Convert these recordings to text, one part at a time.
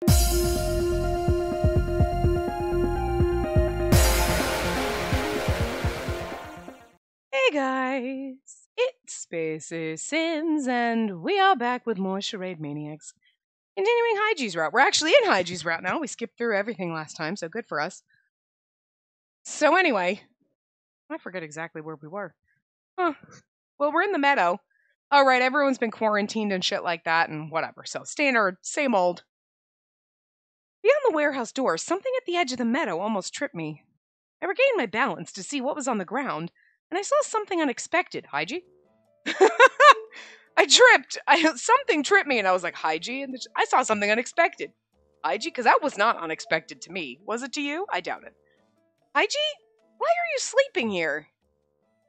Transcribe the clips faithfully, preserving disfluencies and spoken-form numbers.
Hey guys, it's Spacey Sims and we are back with more Charade Maniacs. Continuing Hygie's route. We're actually in Hygie's route now. We skipped through everything last time, so good for us. So anyway, I forget exactly where we were. Huh. Well, we're in the meadow. All right, everyone's been quarantined and shit like that and whatever. So standard, same old. Beyond the warehouse door, something at the edge of the meadow almost tripped me. I regained my balance to see what was on the ground, and I saw something unexpected. Hygie? I tripped. I, something tripped me, and I was like, Hygie? And I saw something unexpected. Hygie? Because that was not unexpected to me. Was it to you? I doubt it. Hygie? Why are you sleeping here?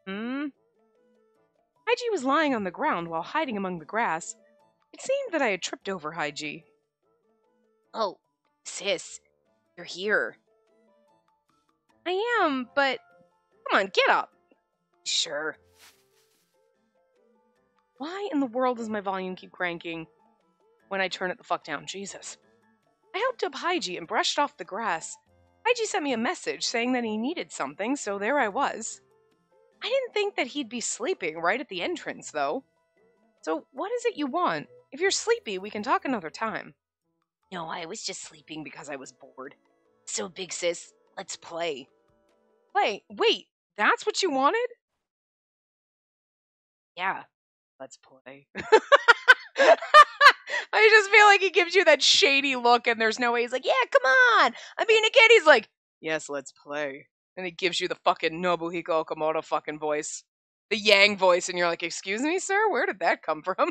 Hmm? Hygie was lying on the ground while hiding among the grass. It seemed that I had tripped over Hygie. Oh, sis, you're here. I am, but... Come on, get up. Sure. Why in the world does my volume keep cranking when I turn it the fuck down? Jesus. I helped up Hygie and brushed off the grass. Hygie sent me a message saying that he needed something, so there I was. I didn't think that he'd be sleeping right at the entrance, though. So what is it you want? If you're sleepy, we can talk another time. No, I was just sleeping because I was bored. So, big sis, let's play. Play? Wait, that's what you wanted? Yeah. Let's play. I just feel like he gives you that shady look and there's no way. He's like, yeah, come on. I mean, again, he's like, yes, let's play. And he gives you the fucking Nobuhiko Okamoto fucking voice. The Yang voice. And you're like, excuse me, sir? Where did that come from?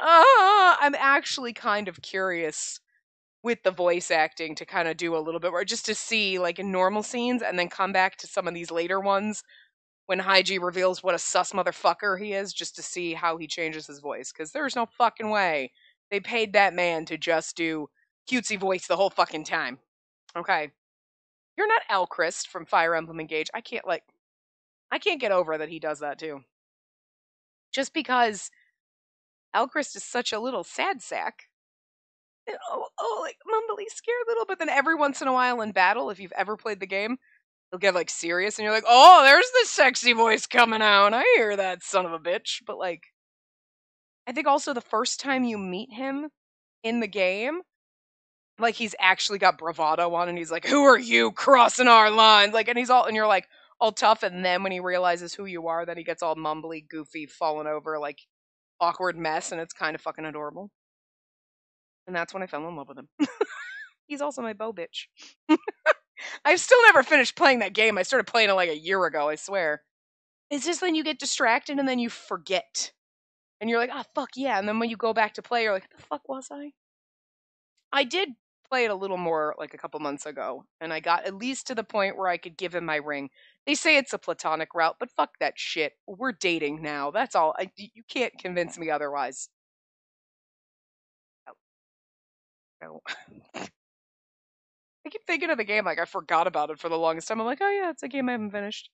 uh, I'm actually kind of curious with the voice acting to kind of do a little bit more. Just to see, like, in normal scenes and then come back to some of these later ones. When Hygie reveals what a sus motherfucker he is, just to see how he changes his voice. Because there's no fucking way they paid that man to just do cutesy voice the whole fucking time. Okay. You're not Alcryst from Fire Emblem Engage. I can't, like... I can't get over that he does that, too. Just because Alcryst is such a little sad sack. And, oh, oh, like, mumbly scared little. But then every once in a while in battle, if you've ever played the game... He'll get, like, serious, and you're like, oh, there's the sexy voice coming out. I hear that son of a bitch. But, like, I think also the first time you meet him in the game, like, he's actually got bravado on, and he's like, who are you crossing our lines? Like, and he's all, and you're like, all tough, and then when he realizes who you are, then he gets all mumbly, goofy, fallen over, like, awkward mess, and it's kind of fucking adorable. And that's when I fell in love with him. He's also my beau bitch. I've still never finished playing that game. I started playing it like a year ago, I swear. It's just then you get distracted and then you forget. And you're like, ah, oh, fuck yeah. And then when you go back to play, you're like, what the fuck was I? I did play it a little more like a couple months ago. And I got at least to the point where I could give him my ring. They say it's a platonic route, but fuck that shit. We're dating now. That's all. I, you can't convince me otherwise. No. No. I keep thinking of the game like I forgot about it for the longest time. I'm like, oh yeah, it's a game I haven't finished.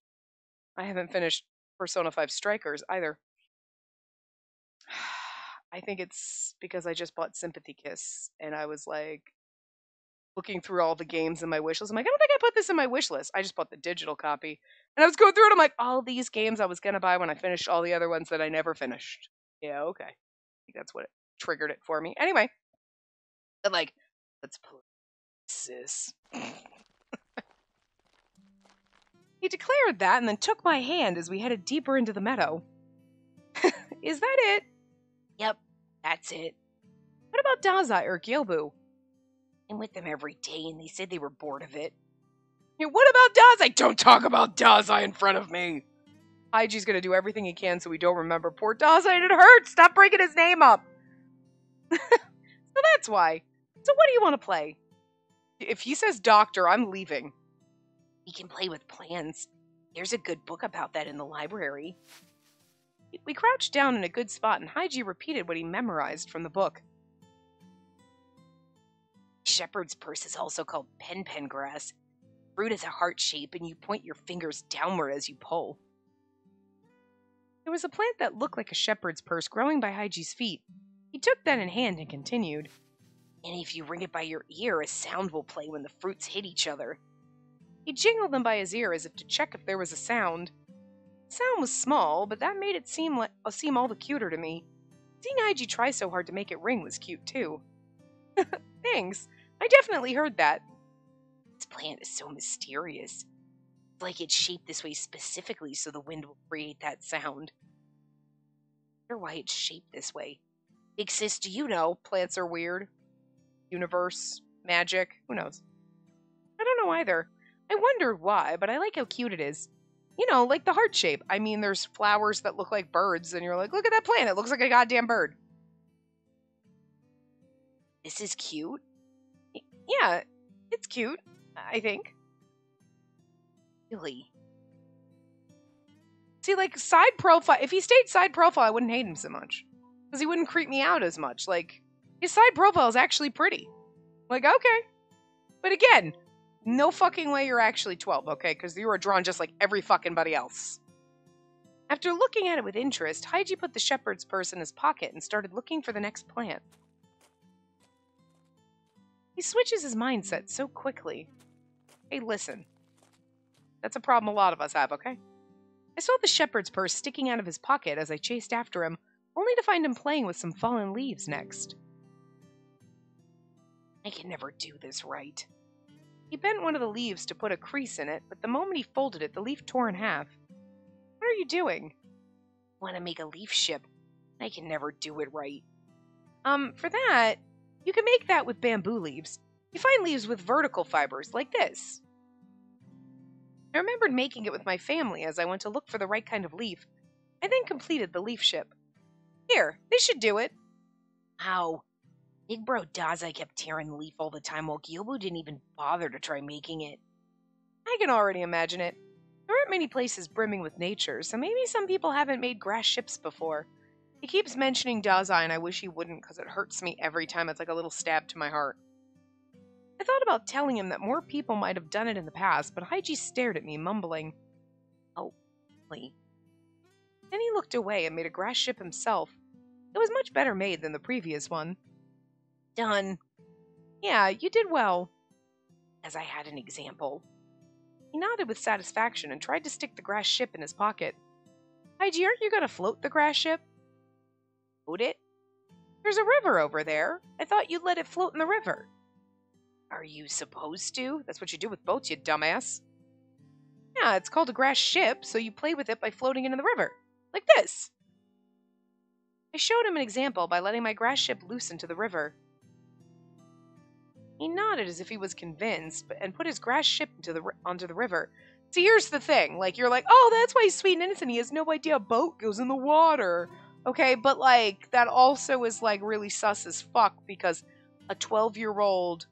I haven't finished Persona five Strikers either. I think it's because I just bought Sympathy Kiss and I was like looking through all the games in my wish list. I'm like, I don't think I put this in my wish list. I just bought the digital copy and I was going through it. I'm like, all these games I was going to buy when I finished all the other ones that I never finished. Yeah, okay. I think that's what it, triggered it for me. Anyway, but like, let's play. Sis. He declared that and then took my hand as we headed deeper into the meadow. Is that it? Yep, that's it. What about Dazai or Gyobu? I'm with them every day and they said they were bored of it. Yeah, what about Dazai? Don't talk about Dazai in front of me! Hygie's gonna do everything he can so we don't remember poor Dazai and it hurts! Stop breaking his name up! So that's why. So what do you want to play? If he says doctor, I'm leaving. We can play with plans. There's a good book about that in the library. We crouched down in a good spot, and Hygie repeated what he memorized from the book. Shepherd's purse is also called pen-pen grass. Fruit is a heart shape, and you point your fingers downward as you pull. There was a plant that looked like a shepherd's purse growing by Hygie's feet. He took that in hand and continued, "And if you ring it by your ear, a sound will play when the fruits hit each other." He jingled them by his ear as if to check if there was a sound. The sound was small, but that made it seem like, uh, seem all the cuter to me. Seeing Hygie try so hard to make it ring was cute, too. Thanks. I definitely heard that. This plant is so mysterious. It's like it's shaped this way specifically so the wind will create that sound. I wonder why it's shaped this way. Big sis, do you know? Plants are weird. Universe, magic, who knows? I don't know either. I wondered why, but I like how cute it is. You know, like the heart shape. I mean, there's flowers that look like birds, and you're like, look at that plant, it looks like a goddamn bird. This is cute? Yeah, it's cute, I think. Really? See, like, side profile, if he stayed side profile, I wouldn't hate him so much. Because he wouldn't creep me out as much. Like, his side profile is actually pretty. Like, okay. But again, no fucking way you're actually twelve, okay? Because you are drawn just like every fucking buddy else. After looking at it with interest, Hygie put the shepherd's purse in his pocket and started looking for the next plant. He switches his mindset so quickly. Hey, listen. That's a problem a lot of us have, okay? I saw the shepherd's purse sticking out of his pocket as I chased after him, only to find him playing with some fallen leaves next. I can never do this right. He bent one of the leaves to put a crease in it, but the moment he folded it, the leaf tore in half. What are you doing? I want to make a leaf ship. I can never do it right. Um, for that, you can make that with bamboo leaves. You find leaves with vertical fibers, like this. I remembered making it with my family as I went to look for the right kind of leaf. I then completed the leaf ship. Here, this should do it. Ow. Big bro Dazai kept tearing the leaf all the time while Gyobu didn't even bother to try making it. I can already imagine it. There aren't many places brimming with nature, so maybe some people haven't made grass ships before. He keeps mentioning Dazai and I wish he wouldn't because it hurts me every time. It's like a little stab to my heart. I thought about telling him that more people might have done it in the past, but Hygie stared at me, mumbling, "Oh, please." Then he looked away and made a grass ship himself. It was much better made than the previous one. Done. Yeah, you did well. As I had an example. He nodded with satisfaction and tried to stick the grass ship in his pocket. Hygie, aren't you going to float the grass ship? Float it? There's a river over there. I thought you'd let it float in the river. Are you supposed to? That's what you do with boats, you dumbass. Yeah, it's called a grass ship, so you play with it by floating into the river. Like this. I showed him an example by letting my grass ship loose into the river. He nodded as if he was convinced and put his grass ship into the, onto the river. See, here's the thing. Like, you're like, oh, that's why he's sweet and innocent. He has no idea a boat goes in the water. Okay, but, like, that also is, like, really sus as fuck because a twelve-year-old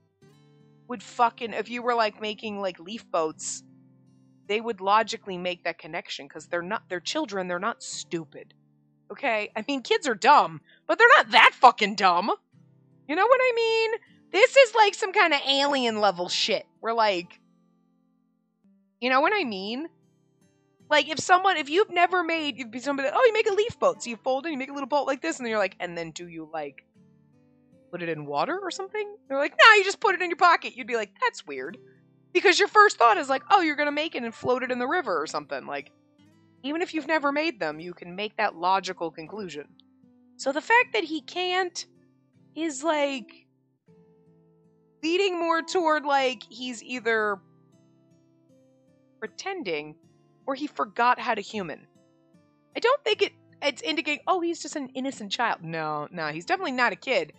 would fucking, if you were, like, making, like, leaf boats, they would logically make that connection because they're not, they're children, they're not stupid. Okay? I mean, kids are dumb, but they're not that fucking dumb. You know what I mean? This is like some kind of alien level shit. We're like, you know what I mean? Like if someone, if you've never made, you'd be somebody, oh, you make a leaf boat. So you fold it, you make a little boat like this. And then you're like, and then do you like put it in water or something? They're like, no, you just put it in your pocket. You'd be like, that's weird. Because your first thought is like, oh, you're going to make it and float it in the river or something. Like, even if you've never made them, you can make that logical conclusion. So the fact that he can't is like, leading more toward, like, he's either pretending or he forgot how to human. I don't think it it's indicating, oh, he's just an innocent child. No, no, he's definitely not a kid.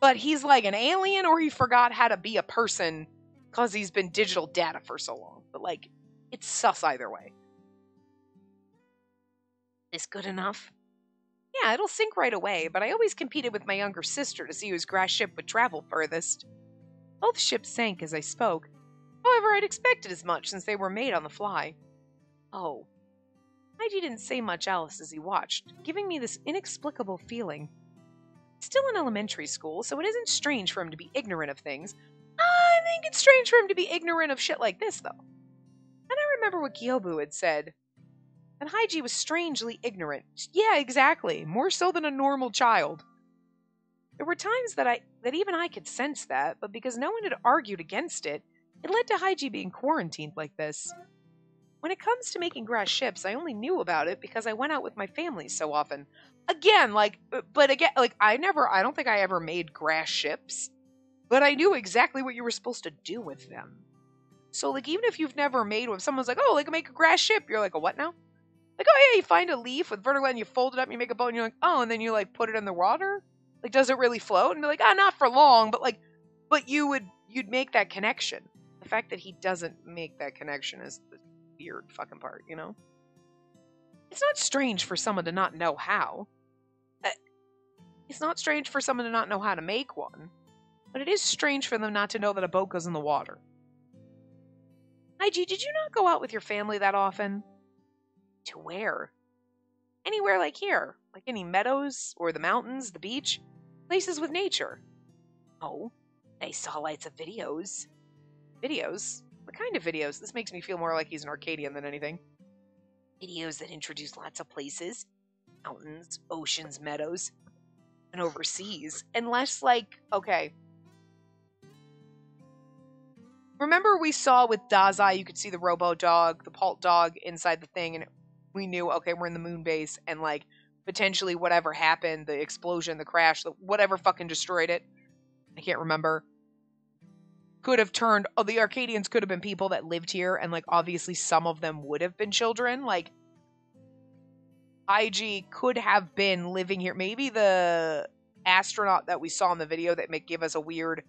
But he's like an alien or he forgot how to be a person because he's been digital data for so long. But, like, it's sus either way. Is good enough? Yeah, it'll sink right away, but I always competed with my younger sister to see whose grass ship would travel furthest. Both ships sank as I spoke. However, I'd expected as much since they were made on the fly. Oh. Hygie didn't say much else as he watched, giving me this inexplicable feeling. Still in elementary school, so it isn't strange for him to be ignorant of things. I think it's strange for him to be ignorant of shit like this, though. And I remember what Gyobu had said. And Hygie was strangely ignorant. Yeah, exactly. More so than a normal child. There were times that I that even I could sense that, but because no one had argued against it, it led to Hygie being quarantined like this. When it comes to making grass ships, I only knew about it because I went out with my family so often. Again, like, but again, like, I never, I don't think I ever made grass ships, but I knew exactly what you were supposed to do with them. So, like, even if you've never made one, someone's like, oh, like, make a grass ship. You're like, a what now? Like, oh, yeah, you find a leaf with vertical and you fold it up and you make a boat and you're like, oh, and then you, like, put it in the water? Like, does it really float? And they're like, ah, oh, not for long, but, like, but you would, you'd make that connection. The fact that he doesn't make that connection is the weird fucking part, you know? It's not strange for someone to not know how. It's not strange for someone to not know how to make one, but it is strange for them not to know that a boat goes in the water. Hygie, did you not go out with your family that often? To where? Anywhere like here. Like any meadows, or the mountains, the beach. Places with nature. Oh, they saw lots of videos. Videos? What kind of videos? This makes me feel more like he's an Arcadian than anything. Videos that introduce lots of places. Mountains, oceans, meadows. And overseas. Unless, like, okay... Remember we saw with Dazai, you could see the robo dog, the palt dog inside the thing, and we knew, okay, we're in the moon base, and, like, potentially whatever happened, the explosion, the crash, the whatever fucking destroyed it, I can't remember, could have turned, oh, the Arcadians could have been people that lived here, and, like, obviously some of them would have been children, like, Hygie could have been living here. Maybe the astronaut that we saw in the video that may give us a weird,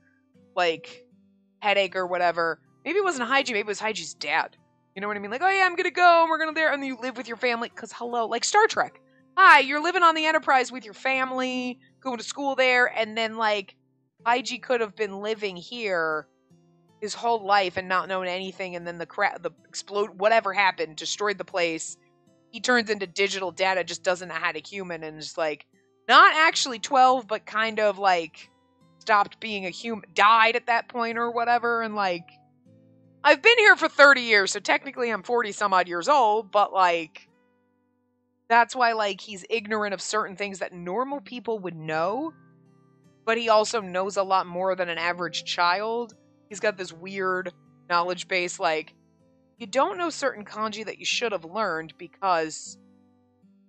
like... headache or whatever. Maybe it wasn't Hygie. Maybe it was Hygie's dad. You know what I mean? Like, oh yeah, I'm gonna go and we're gonna there and then you live with your family. Cause hello, like Star Trek. Hi, you're living on the Enterprise with your family, going to school there, and then like Hygie could have been living here his whole life and not known anything, and then the crap, the explode, whatever happened, destroyed the place. He turns into digital data, just doesn't know how to human, and is like not actually twelve, but kind of like. Stopped being a human, died at that point or whatever, and like, I've been here for thirty years, so technically I'm forty some odd years old, but like, that's why like, he's ignorant of certain things that normal people would know, but he also knows a lot more than an average child. He's got this weird knowledge base, like, you don't know certain kanji that you should have learned because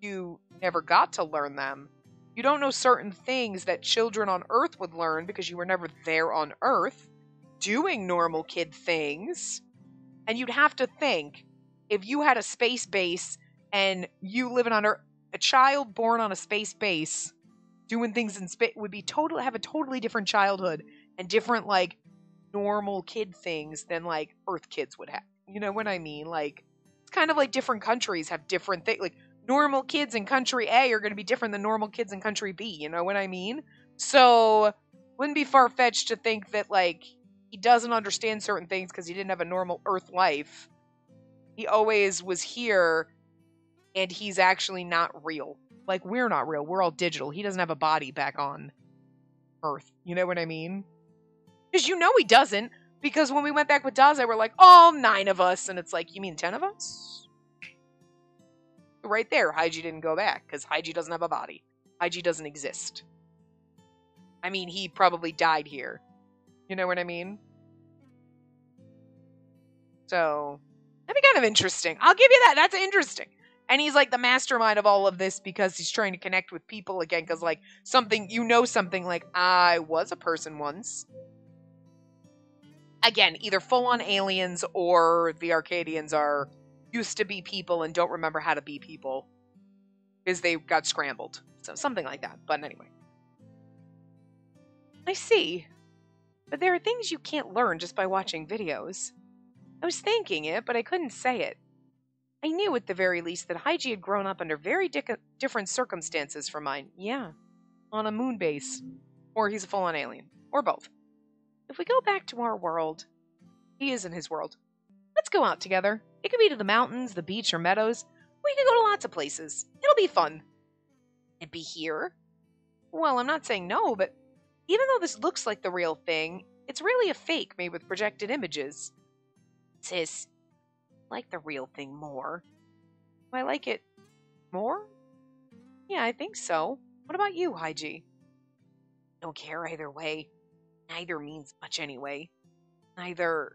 you never got to learn them. You don't know certain things that children on Earth would learn because you were never there on Earth doing normal kid things. And you'd have to think, if you had a space base and you living on Earth, a child born on a space base doing things in space would be totally have a totally different childhood and different, like, normal kid things than, like, Earth kids would have. You know what I mean? Like, it's kind of like different countries have different things. Like, normal kids in country A are going to be different than normal kids in country B, you know what I mean? So, wouldn't be far-fetched to think that, like, he doesn't understand certain things because he didn't have a normal Earth life. He always was here, and he's actually not real. Like, we're not real. We're all digital. He doesn't have a body back on Earth. You know what I mean? Because you know he doesn't, because when we went back with Dazai, we're like, all nine of us, and it's like, you mean ten of us? Right there, Hygie didn't go back, because Hygie doesn't have a body. Hygie doesn't exist. I mean, he probably died here. You know what I mean? So, that'd be kind of interesting. I'll give you that. That's interesting. And he's, like, the mastermind of all of this, because he's trying to connect with people again, because, like, something, you know something, like, I was a person once. Again, either full-on aliens or the Arcadians are... used to be people and don't remember how to be people because they got scrambled. So something like that. But anyway. I see. But there are things you can't learn just by watching videos. I was thinking it, but I couldn't say it. I knew at the very least that Hygie had grown up under very di different circumstances from mine. Yeah. On a moon base. Or he's a full-on alien. Or both. If we go back to our world, he is in his world. Let's go out together. It could be to the mountains, the beach, or meadows. We could go to lots of places. It'll be fun. It'd be here? Well, I'm not saying no, but even though this looks like the real thing, it's really a fake made with projected images. Sis, I like the real thing more. Do I like it more? Yeah, I think so. What about you, Hygie? don't care either way. Neither means much anyway. Neither...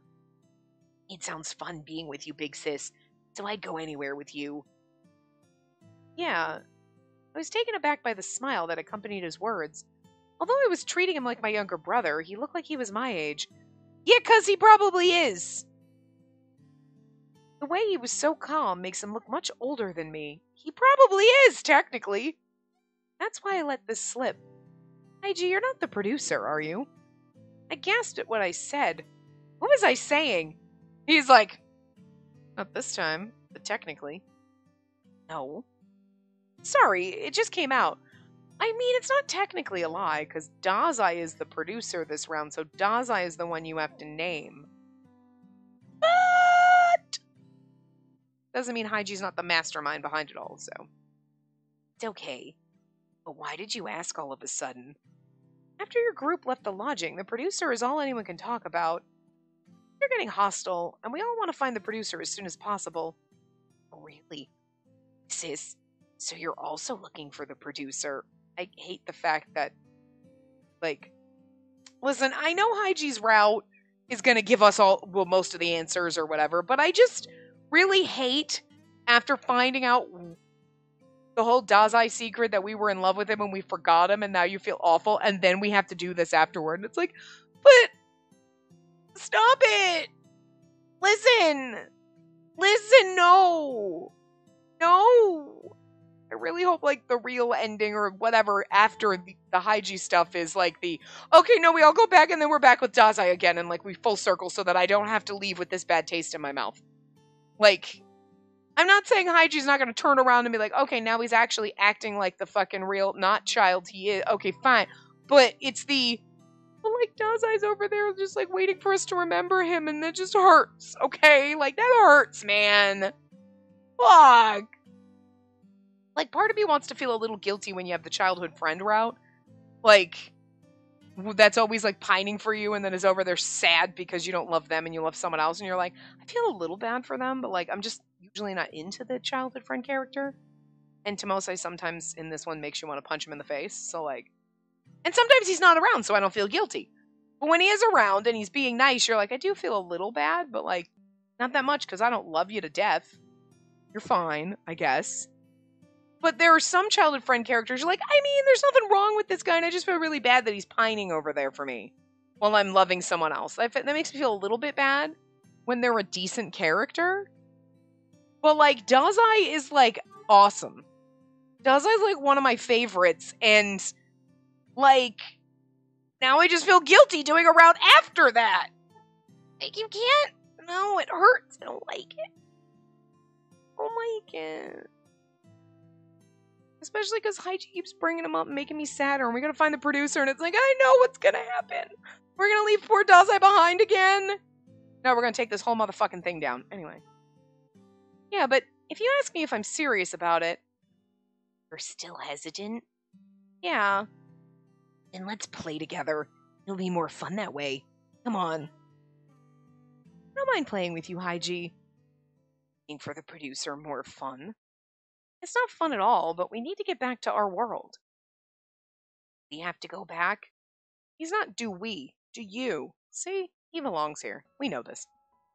It sounds fun being with you, big sis, so I'd go anywhere with you. Yeah. I was taken aback by the smile that accompanied his words. Although I was treating him like my younger brother, he looked like he was my age. Yeah, 'cause he probably is! The way he was so calm makes him look much older than me. He probably is, technically! That's why I let this slip. Hygie, you're not the producer, are you? I gasped at what I said. What was I saying? He's like, not this time, but technically. No. Sorry, it just came out. I mean, it's not technically a lie, because Dazai is the producer this round, so Dazai is the one you have to name. But... doesn't mean Haiji's not the mastermind behind it all, so... It's okay. But why did you ask all of a sudden? After your group left the lodging, the producer is all anyone can talk about. You're getting hostile, and we all want to find the producer as soon as possible. Really? Sis, so you're also looking for the producer. I hate the fact that, like... Listen, I know Hygie's route is going to give us all, well, most of the answers or whatever, but I just really hate, after finding out the whole Dazai secret that we were in love with him and we forgot him and now you feel awful, and then we have to do this afterward. It's like, but... Stop it! Listen! Listen, no! No! I really hope, like, the real ending or whatever after the, the Hygie stuff is, like, the, okay, no, we all go back and then we're back with Dazai again and, like, we full circle so that I don't have to leave with this bad taste in my mouth. Like, I'm not saying Hygie's not gonna turn around and be like, okay, now he's actually acting like the fucking real, not child he is. Okay, fine. But it's the... like, Dazai's over there just, like, waiting for us to remember him, and that just hurts, okay? Like, that hurts, man. Fuck. Like, part of me wants to feel a little guilty when you have the childhood friend route. Like, that's always, like, pining for you, and then is over there sad because you don't love them and you love someone else, and you're like, I feel a little bad for them, but, like, I'm just usually not into the childhood friend character. And Tomosai sometimes in this one makes you want to punch him in the face, so, like, and sometimes he's not around, so I don't feel guilty. But when he is around and he's being nice, you're like, I do feel a little bad, but, like, not that much, because I don't love you to death. You're fine, I guess. But there are some childhood friend characters you're like, I mean, there's nothing wrong with this guy, and I just feel really bad that he's pining over there for me while I'm loving someone else. That, that makes me feel a little bit bad when they're a decent character. But, like, Dazai is, like, awesome. Dazai's, like, one of my favorites, and... like, now I just feel guilty doing a route after that. Like, you can't. No, it hurts. I don't like it. I don't like it. Especially because Hygie keeps bringing him up and making me sadder. And we got to find the producer. And it's like, I know what's going to happen. We're going to leave poor Dazai behind again. No, we're going to take this whole motherfucking thing down. Anyway. Yeah, but if you ask me if I'm serious about it. You're still hesitant? Yeah. Then let's play together. It'll be more fun that way. Come on. I don't mind playing with you, Hygie. Being for the producer more fun. It's not fun at all, but we need to get back to our world. We have to go back. He's not do we, do you. See, he belongs here. We know this.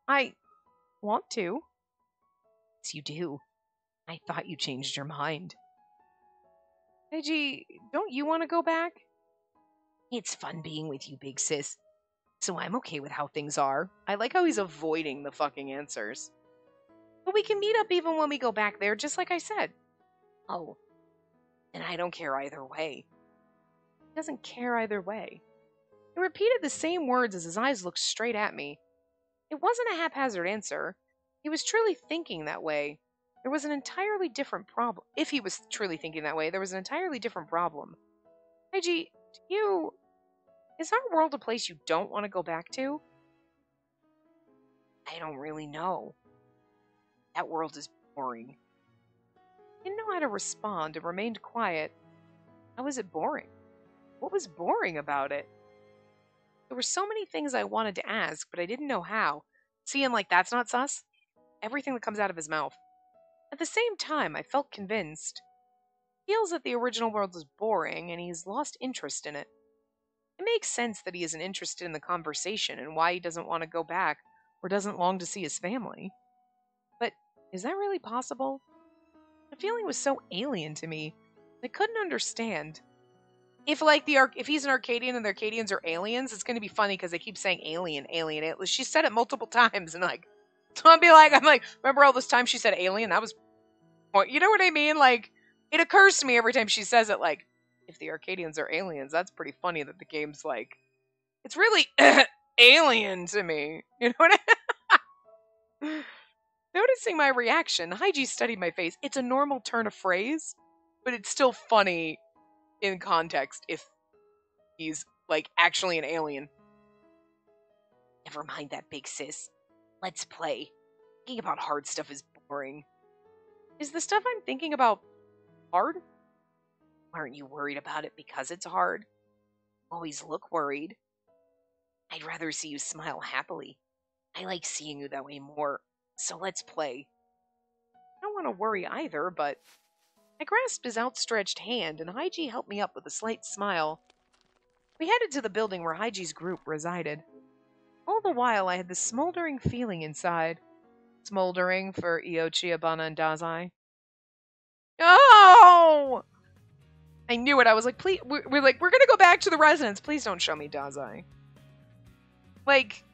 I want to. Yes, you do. I thought you changed your mind. Hygie, don't you want to go back? It's fun being with you, big sis. So I'm okay with how things are. I like how he's avoiding the fucking answers. But we can meet up even when we go back there, just like I said. Oh. And I don't care either way. He doesn't care either way. He repeated the same words as his eyes looked straight at me. It wasn't a haphazard answer. He was truly thinking that way. There was an entirely different problem. If he was truly thinking that way, there was an entirely different problem. Hygie, you... is our world a place you don't want to go back to? I don't really know. That world is boring. I didn't know how to respond and remained quiet. How was it boring? What was boring about it? There were so many things I wanted to ask, but I didn't know how. See, I'm like, that's not sus? Everything that comes out of his mouth. At the same time, I felt convinced. Feels that the original world is boring, and he's lost interest in it. It makes sense that he isn't interested in the conversation and why he doesn't want to go back or doesn't long to see his family. But is that really possible? The feeling was so alien to me, I couldn't understand. If like the if he's an Arcadian and the Arcadians are aliens, it's going to be funny because they keep saying alien, alien, alien. She said it multiple times, and like, so I'll be like, I'm like, remember all this time she said alien? I was, you know what I mean? Like, it occurs to me every time she says it, like, if the Arcadians are aliens, that's pretty funny that the game's like, it's really alien to me. You know what I mean? Noticing my reaction, Hygie studied my face. It's a normal turn of phrase, but it's still funny in context if he's, like, actually an alien. Never mind that, big sis. Let's play. Thinking about hard stuff is boring. Is the stuff I'm thinking about hard? Aren't you worried about it because it's hard? Always look worried. I'd rather see you smile happily. I like seeing you that way more, so let's play. I don't want to worry either, but... I grasped his outstretched hand, and Hygie helped me up with a slight smile. We headed to the building where Hygie's group resided. All the while, I had this smoldering feeling inside. Smoldering for Iochi, Abana, and Dazai. Oh! I knew it. I was like, please, we're, we're like, we're gonna go back to the residence. Please don't show me Dazai. Like,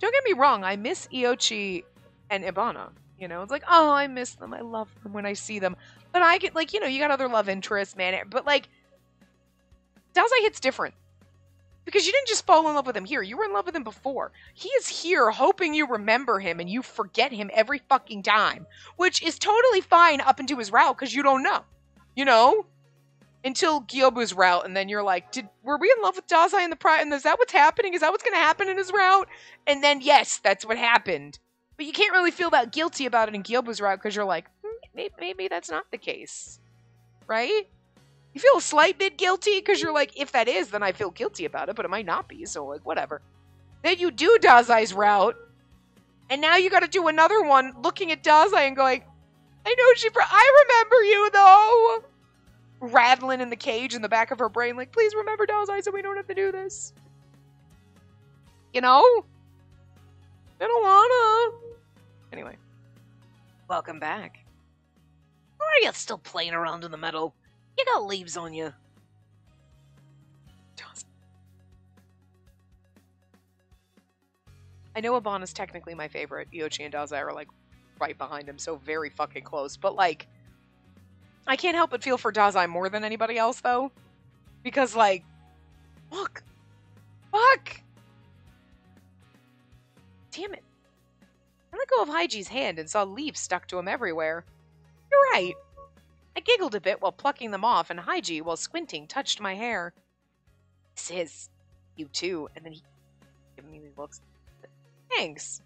don't get me wrong. I miss Iochi and Abana. You know, it's like, oh, I miss them. I love them when I see them. But I get, like, you know, you got other love interests, man. But, like, Dazai hits different. Because you didn't just fall in love with him here. You were in love with him before. He is here hoping you remember him and you forget him every fucking time. Which is totally fine up into his route because you don't know. You know? Until Gyobu's route. And then you're like, did were we in love with Dazai in the pri- and is that what's happening? Is that what's going to happen in his route? And then, yes, that's what happened. But you can't really feel that guilty about it in Gyobu's route because you're like... Maybe, maybe that's not the case, right? You feel a slight bit guilty because you're like, if that is, then I feel guilty about it, but it might not be, so like, whatever. Then you do Dazai's route, and now you got to do another one looking at Dazai and going, I know she, I remember you, though! Rattling in the cage in the back of her brain, like, please remember Dazai so we don't have to do this. You know? I don't wanna. Anyway. Welcome back. Why are you still playing around in the meadow? You got leaves on you. I know Abana's technically my favorite. Iochi and Dazai are, like, right behind him, so very fucking close. But, like, I can't help but feel for Dazai more than anybody else, though. Because, like, fuck. Fuck! Damn it. I let go of Hygie's hand and saw leaves stuck to him everywhere. You're right. I giggled a bit while plucking them off, and Hygie, while squinting, touched my hair. Sis, you too. And then he gave me these looks. Thanks.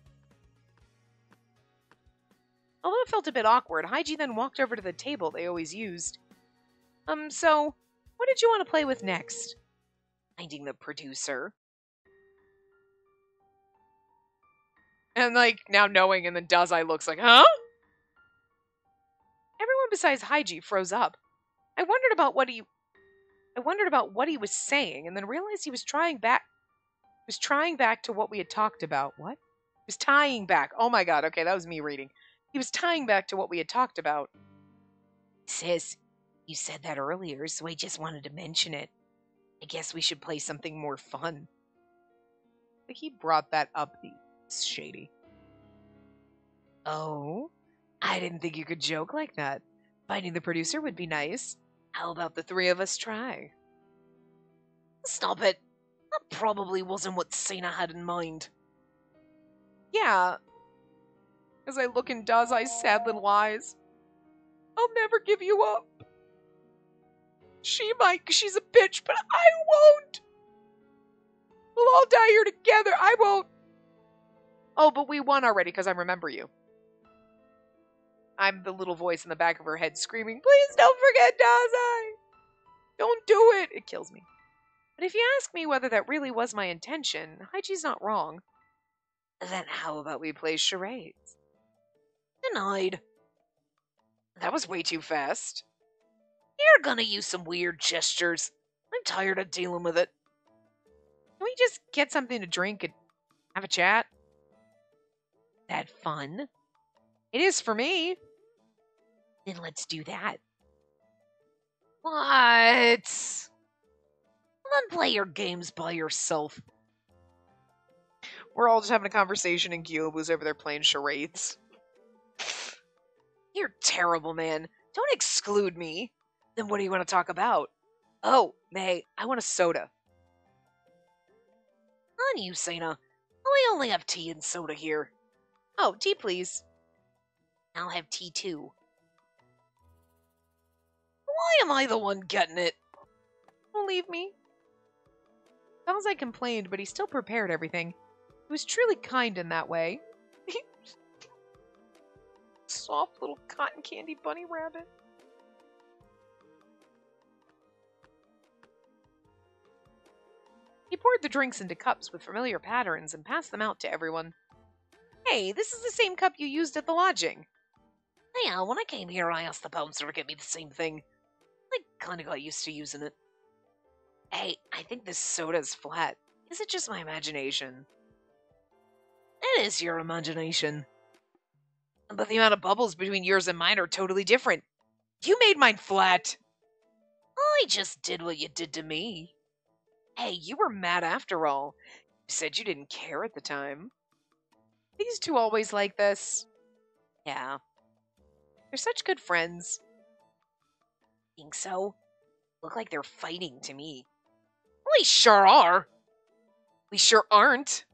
Although it felt a bit awkward, Hygie then walked over to the table they always used. Um, so, what did you want to play with next? Finding the producer. And, like, now knowing, and then Dazai looks like, huh? Everyone besides Hygie froze up. I wondered about what he, I wondered about what he was saying, and then realized he was trying back, was trying back to what we had talked about. What? He was tying back. Oh my god. Okay, that was me reading. He was tying back to what we had talked about. Sis, you said that earlier, so I just wanted to mention it. I guess we should play something more fun. But he brought that up. It's shady. Oh. I didn't think you could joke like that. Finding the producer would be nice. How about the three of us try? Stop it. That probably wasn't what Sena had in mind. Yeah. As I look in Dazai's sad little eyes. I'll never give you up. She might, because she's a bitch, but I won't. We'll all die here together. I won't. Oh, but we won already, because I remember you. I'm the little voice in the back of her head screaming, please don't forget Dazai! Don't do it! It kills me. But if you ask me whether that really was my intention, Haiji's not wrong. Then how about we play charades? Denied. That was way too fast. You're gonna use some weird gestures. I'm tired of dealing with it. Can we just get something to drink and have a chat? That fun? It is for me. Then let's do that. What? Don't play your games by yourself. We're all just having a conversation and Gyobu's over there playing charades. You're terrible, man. Don't exclude me. Then what do you want to talk about? Oh, May, I want a soda. On you, Sana. We only have tea and soda here. Oh, tea, please. I'll have tea, too. Why am I the one getting it? Don't leave me. Dazai complained, but he still prepared everything. He was truly kind in that way. Soft little cotton candy bunny rabbit. He poured the drinks into cups with familiar patterns and passed them out to everyone. Hey, this is the same cup you used at the lodging. Yeah, when I came here, I asked the bouncer to get me the same thing. I kinda got used to using it. Hey, I think this soda's flat. Is it just my imagination? It is your imagination. But the amount of bubbles between yours and mine are totally different. You made mine flat. I just did what you did to me. Hey, you were mad after all. You said you didn't care at the time. These two always like this. Yeah. They're such good friends. Think so? Look like they're fighting to me. We sure are. We sure aren't.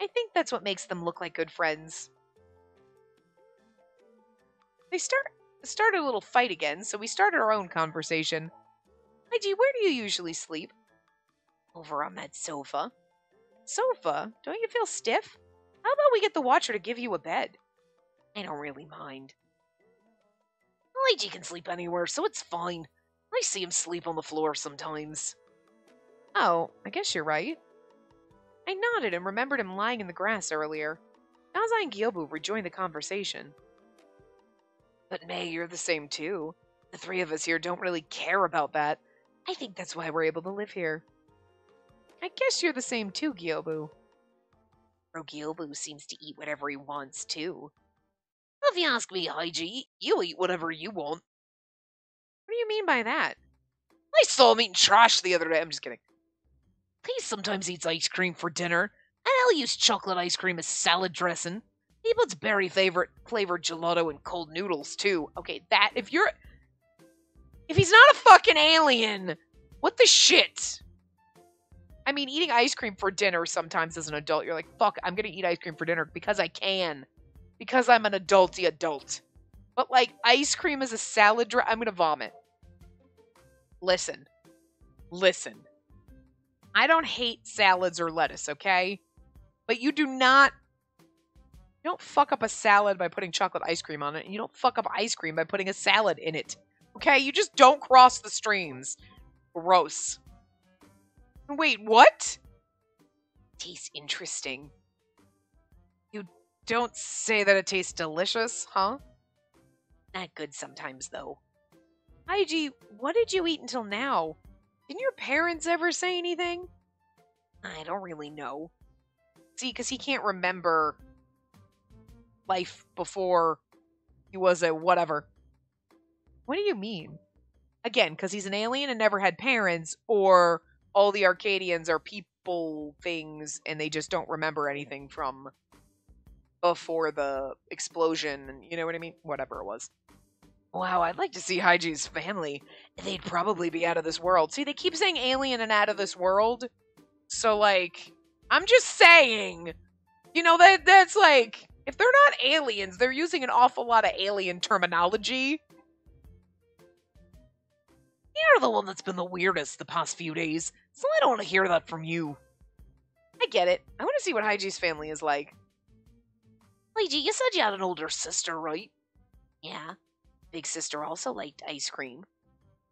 I think that's what makes them look like good friends. They start started a little fight again, so we started our own conversation. Hygie, where do you usually sleep? Over on that sofa. Sofa? Don't you feel stiff? How about we get the Watcher to give you a bed? I don't really mind. Hygie can sleep anywhere, so it's fine. I see him sleep on the floor sometimes. Oh, I guess you're right. I nodded and remembered him lying in the grass earlier. Dazai and Gyobu rejoined the conversation. But May, you're the same too. The three of us here don't really care about that. I think that's why we're able to live here. I guess you're the same too, Gyobu. Bro, Gyobu seems to eat whatever he wants too. Well, if you ask me, Hygie, you eat whatever you want. What do you mean by that? I saw him eating trash the other day. I'm just kidding. He sometimes eats ice cream for dinner, and I'll use chocolate ice cream as salad dressing. He puts berry favorite flavored gelato and cold noodles too. Okay, that if you're if he's not a fucking alien, what the shit? I mean, eating ice cream for dinner sometimes as an adult, you're like, fuck, I'm gonna eat ice cream for dinner because I can, because I'm an adulty adult. But, like, ice cream as a salad dressing, I'm going to vomit. Listen. Listen. I don't hate salads or lettuce, okay? But you do not... You don't fuck up a salad by putting chocolate ice cream on it. And you don't fuck up ice cream by putting a salad in it. Okay? You just don't cross the streams. Gross. Wait, what? Tastes interesting. You don't say that it tastes delicious, huh? Not good sometimes, though. Hygie, what did you eat until now? Didn't your parents ever say anything? I don't really know. See, because he can't remember life before he was a whatever. What do you mean? Again, because he's an alien and never had parents, or all the Arcadians are people things and they just don't remember anything from before the explosion, you know what I mean? Whatever it was. Wow, I'd like to see Hygie's family. They'd probably be out of this world. See, they keep saying alien and out of this world. So, like, I'm just saying. You know, that that's like, if they're not aliens, they're using an awful lot of alien terminology. You're the one that's been the weirdest the past few days, so I don't want to hear that from you. I get it. I want to see what Hygie's family is like. Hygie, you said you had an older sister, right? Yeah. Big sister also liked ice cream.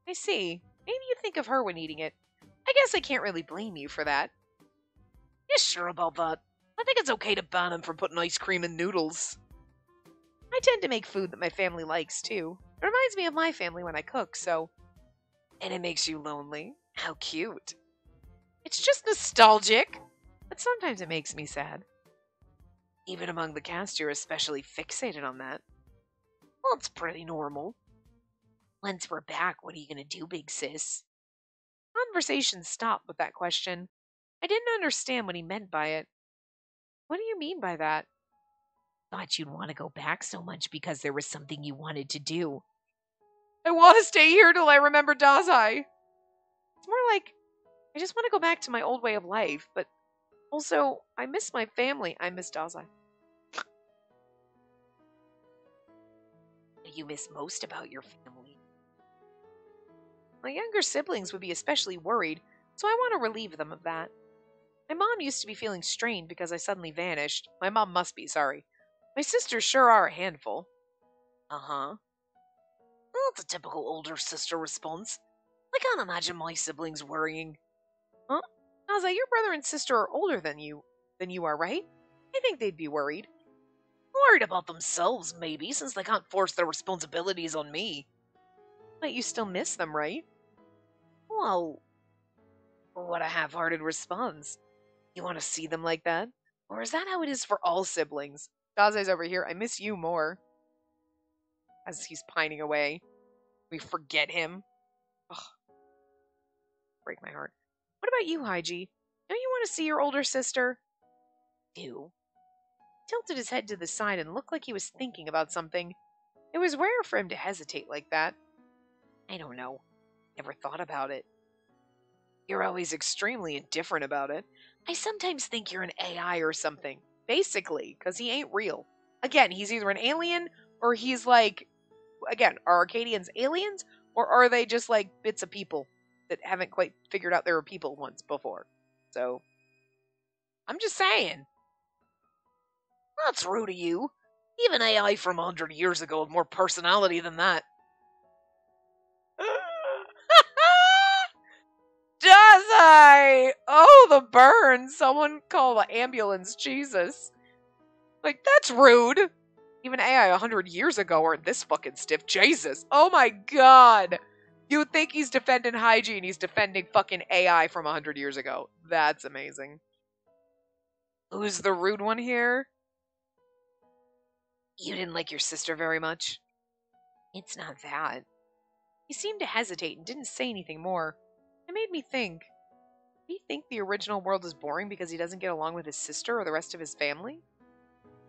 I see. Maybe you think of her when eating it. I guess I can't really blame you for that. Yeah, sure about that. I think it's okay to ban him from putting ice cream in noodles. I tend to make food that my family likes, too. It reminds me of my family when I cook, so... And it makes you lonely. How cute. It's just nostalgic, but sometimes it makes me sad. Even among the cast, you're especially fixated on that. Well, it's pretty normal. Once we're back, what are you going to do, big sis? Conversation stopped with that question. I didn't understand what he meant by it. What do you mean by that? Thought you'd want to go back so much because there was something you wanted to do. I want to stay here till I remember Dazai. It's more like, I just want to go back to my old way of life, but also, I miss my family. I miss Dazai. What do you miss most about your family? My younger siblings would be especially worried, so I want to relieve them of that. My mom used to be feeling strained because I suddenly vanished. My mom must be, sorry. My sisters sure are a handful. Uh-huh. Well, that's a typical older sister response. I can't imagine my siblings worrying. Huh? Dazai, your brother and sister are older than you, than you are, right? I think they'd be worried. Worried about themselves, maybe, since they can't force their responsibilities on me. But you still miss them, right? Well, what a half-hearted response. You want to see them like that? Or is that how it is for all siblings? Dazai's over here. I miss you more. As he's pining away, we forget him. Ugh. Break my heart. What about you, Hygie? Don't you want to see your older sister? Ew. He tilted his head to the side and looked like he was thinking about something. It was rare for him to hesitate like that. I don't know. Never thought about it. You're always extremely indifferent about it. I sometimes think you're an A I or something. Basically, because he ain't real. Again, he's either an alien or he's like... Again, are Arcadians aliens? Or are they just like bits of people that haven't quite figured out there were people once before? So, I'm just saying. That's rude of you. Even A I from a hundred years ago had more personality than that. Dazai! Oh, the burn! Someone call the ambulance, Jesus. Like, that's rude. Even A I a hundred years ago weren't this fucking stiff, Jesus. Oh my god! You would think he's defending hygiene, he's defending fucking A I from a hundred years ago. That's amazing. Who's the rude one here? You didn't like your sister very much? It's not that. He seemed to hesitate and didn't say anything more. It made me think. Did he think the original world is boring because he doesn't get along with his sister or the rest of his family?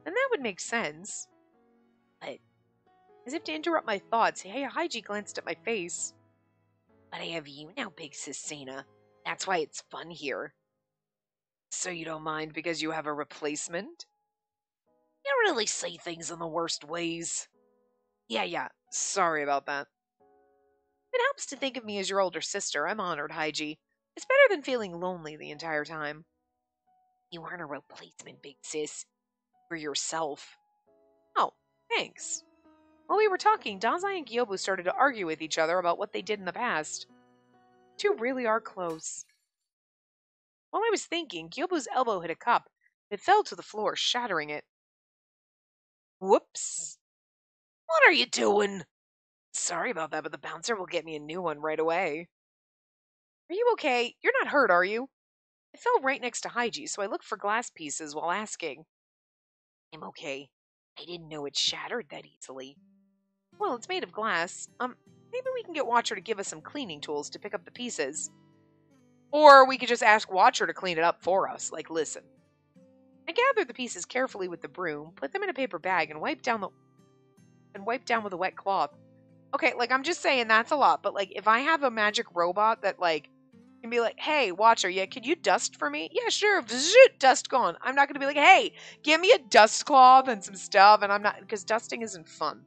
Then that would make sense. But, as if to interrupt my thoughts, hey, Hygie glanced at my face. But I have you now, big sis Sina. That's why it's fun here. So you don't mind because you have a replacement? You really say things in the worst ways. Yeah, yeah, sorry about that. It helps to think of me as your older sister. I'm honored, Hygie. It's better than feeling lonely the entire time. You aren't a replacement, big sis. You're yourself. Oh, thanks. While we were talking, Dazai and Gyobu started to argue with each other about what they did in the past. The two really are close. While I was thinking, Gyobu's elbow hit a cup. It fell to the floor, shattering it. Whoops. What are you doing? Sorry about that, but the bouncer will get me a new one right away. Are you okay? You're not hurt, are you? It fell right next to Hygie, so I looked for glass pieces while asking. I'm okay. I didn't know it shattered that easily. Well, it's made of glass. Um, maybe we can get Watcher to give us some cleaning tools to pick up the pieces. Or we could just ask Watcher to clean it up for us. Like, listen. I gathered the pieces carefully with the broom, put them in a paper bag, and wiped down the and wiped down with a wet cloth. Okay, like, I'm just saying that's a lot, but, like, if I have a magic robot that, like, can be like, hey, Watcher, yeah, can you dust for me? Yeah, sure, Zoot, dust gone. I'm not going to be like, hey, give me a dust cloth and some stuff, and I'm not, because dusting isn't fun.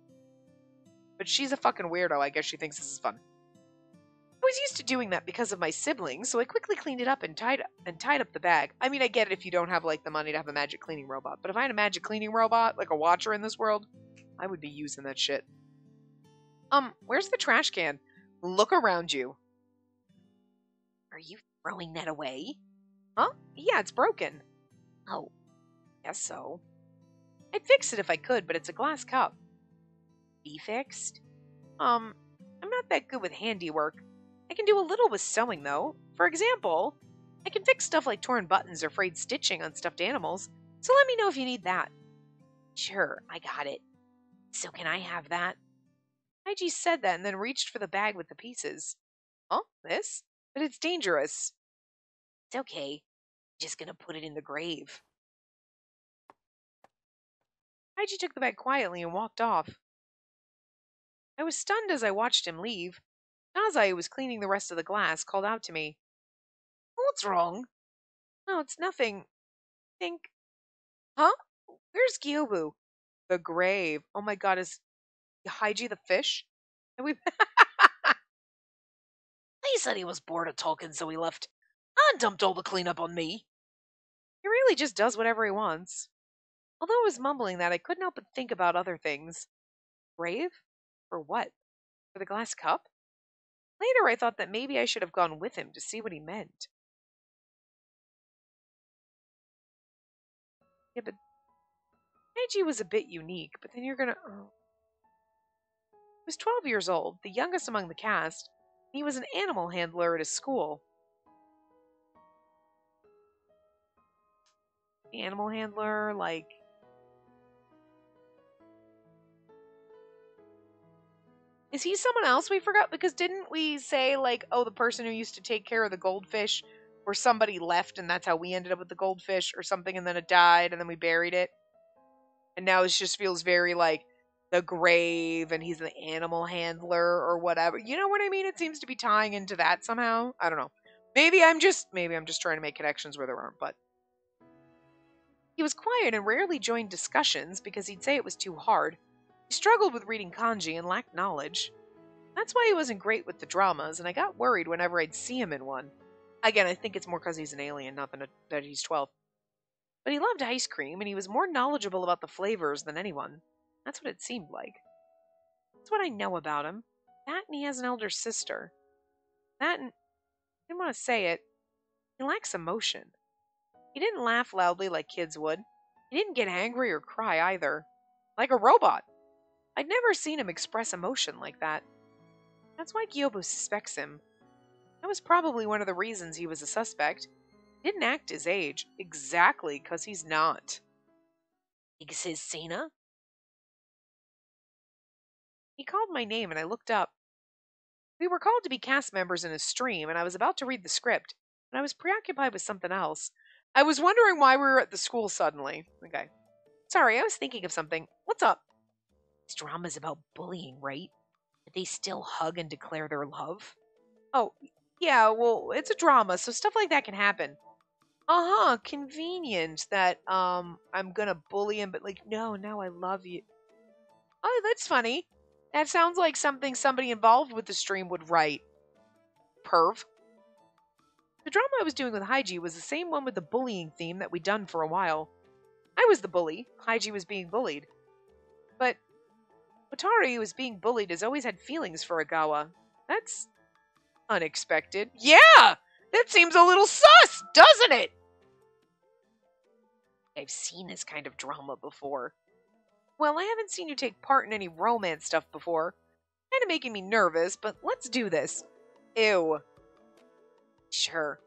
But she's a fucking weirdo, I guess she thinks this is fun. I was used to doing that because of my siblings, so I quickly cleaned it up and tied up, and tied up the bag. I mean, I get it if you don't have, like, the money to have a magic cleaning robot, but if I had a magic cleaning robot, like a Watcher in this world, I would be using that shit. Um, where's the trash can? Look around you. Are you throwing that away? Huh? Yeah, it's broken. Oh, guess so. I'd fix it if I could, but it's a glass cup. Be fixed? Um, I'm not that good with handiwork. I can do a little with sewing, though. For example, I can fix stuff like torn buttons or frayed stitching on stuffed animals, so let me know if you need that. Sure, I got it. So can I have that? Hygie said that and then reached for the bag with the pieces. Oh, this? But it's dangerous. It's okay. I'm just gonna put it in the grave. Hygie took the bag quietly and walked off. I was stunned as I watched him leave. Dazai, who was cleaning the rest of the glass, called out to me. What's wrong? Oh, it's nothing. I think. Huh? Where's Gyobu? The grave. Oh my god, is Hygie the fish? And we. He said he was bored of talking, so he left. I dumped all the cleanup on me. He really just does whatever he wants. Although I was mumbling that, I couldn't help but think about other things. Grave? For what? For the glass cup? Later, I thought that maybe I should have gone with him to see what he meant. Yeah, but Haiji was a bit unique, but then you're gonna... Oh. He was twelve years old, the youngest among the cast, and he was an animal handler at his school. The animal handler, like... Is he someone else we forgot? Because didn't we say, like, oh, the person who used to take care of the goldfish, or somebody left, and that's how we ended up with the goldfish, or something, and then it died, and then we buried it? And now it just feels very, like, the grave, and he's the animal handler, or whatever. You know what I mean? It seems to be tying into that somehow. I don't know. Maybe I'm just, maybe I'm just trying to make connections where there aren't, but... He was quiet and rarely joined discussions because he'd say it was too hard. He struggled with reading kanji and lacked knowledge. That's why he wasn't great with the dramas, and I got worried whenever I'd see him in one. Again, I think it's more because he's an alien, not that he's twelve. But he loved ice cream, and he was more knowledgeable about the flavors than anyone. That's what it seemed like. That's what I know about him. That and he has an elder sister. That and... I didn't want to say it. He lacks emotion. He didn't laugh loudly like kids would. He didn't get angry or cry either. Like a robot. I'd never seen him express emotion like that. That's why Gyobu suspects him. That was probably one of the reasons he was a suspect. He didn't act his age. Exactly, because he's not. Is his Sina? He called my name and I looked up. We were called to be cast members in a stream, and I was about to read the script, and I was preoccupied with something else. I was wondering why we were at the school suddenly. Okay. Sorry, I was thinking of something. What's up? This drama's about bullying, right? But they still hug and declare their love? Oh, yeah, well, it's a drama, so stuff like that can happen. Uh-huh, convenient that, um, I'm gonna bully him, but like, no, no, I love you. Oh, that's funny. That sounds like something somebody involved with the stream would write. Perv. The drama I was doing with Hygie was the same one with the bullying theme that we'd done for a while. I was the bully. Hygie was being bullied. But... Watari, who was being bullied, has always had feelings for Agawa. That's unexpected. Yeah! That seems a little sus, doesn't it? I've seen this kind of drama before. Well, I haven't seen you take part in any romance stuff before. Kind of making me nervous, but let's do this. Ew. Sure.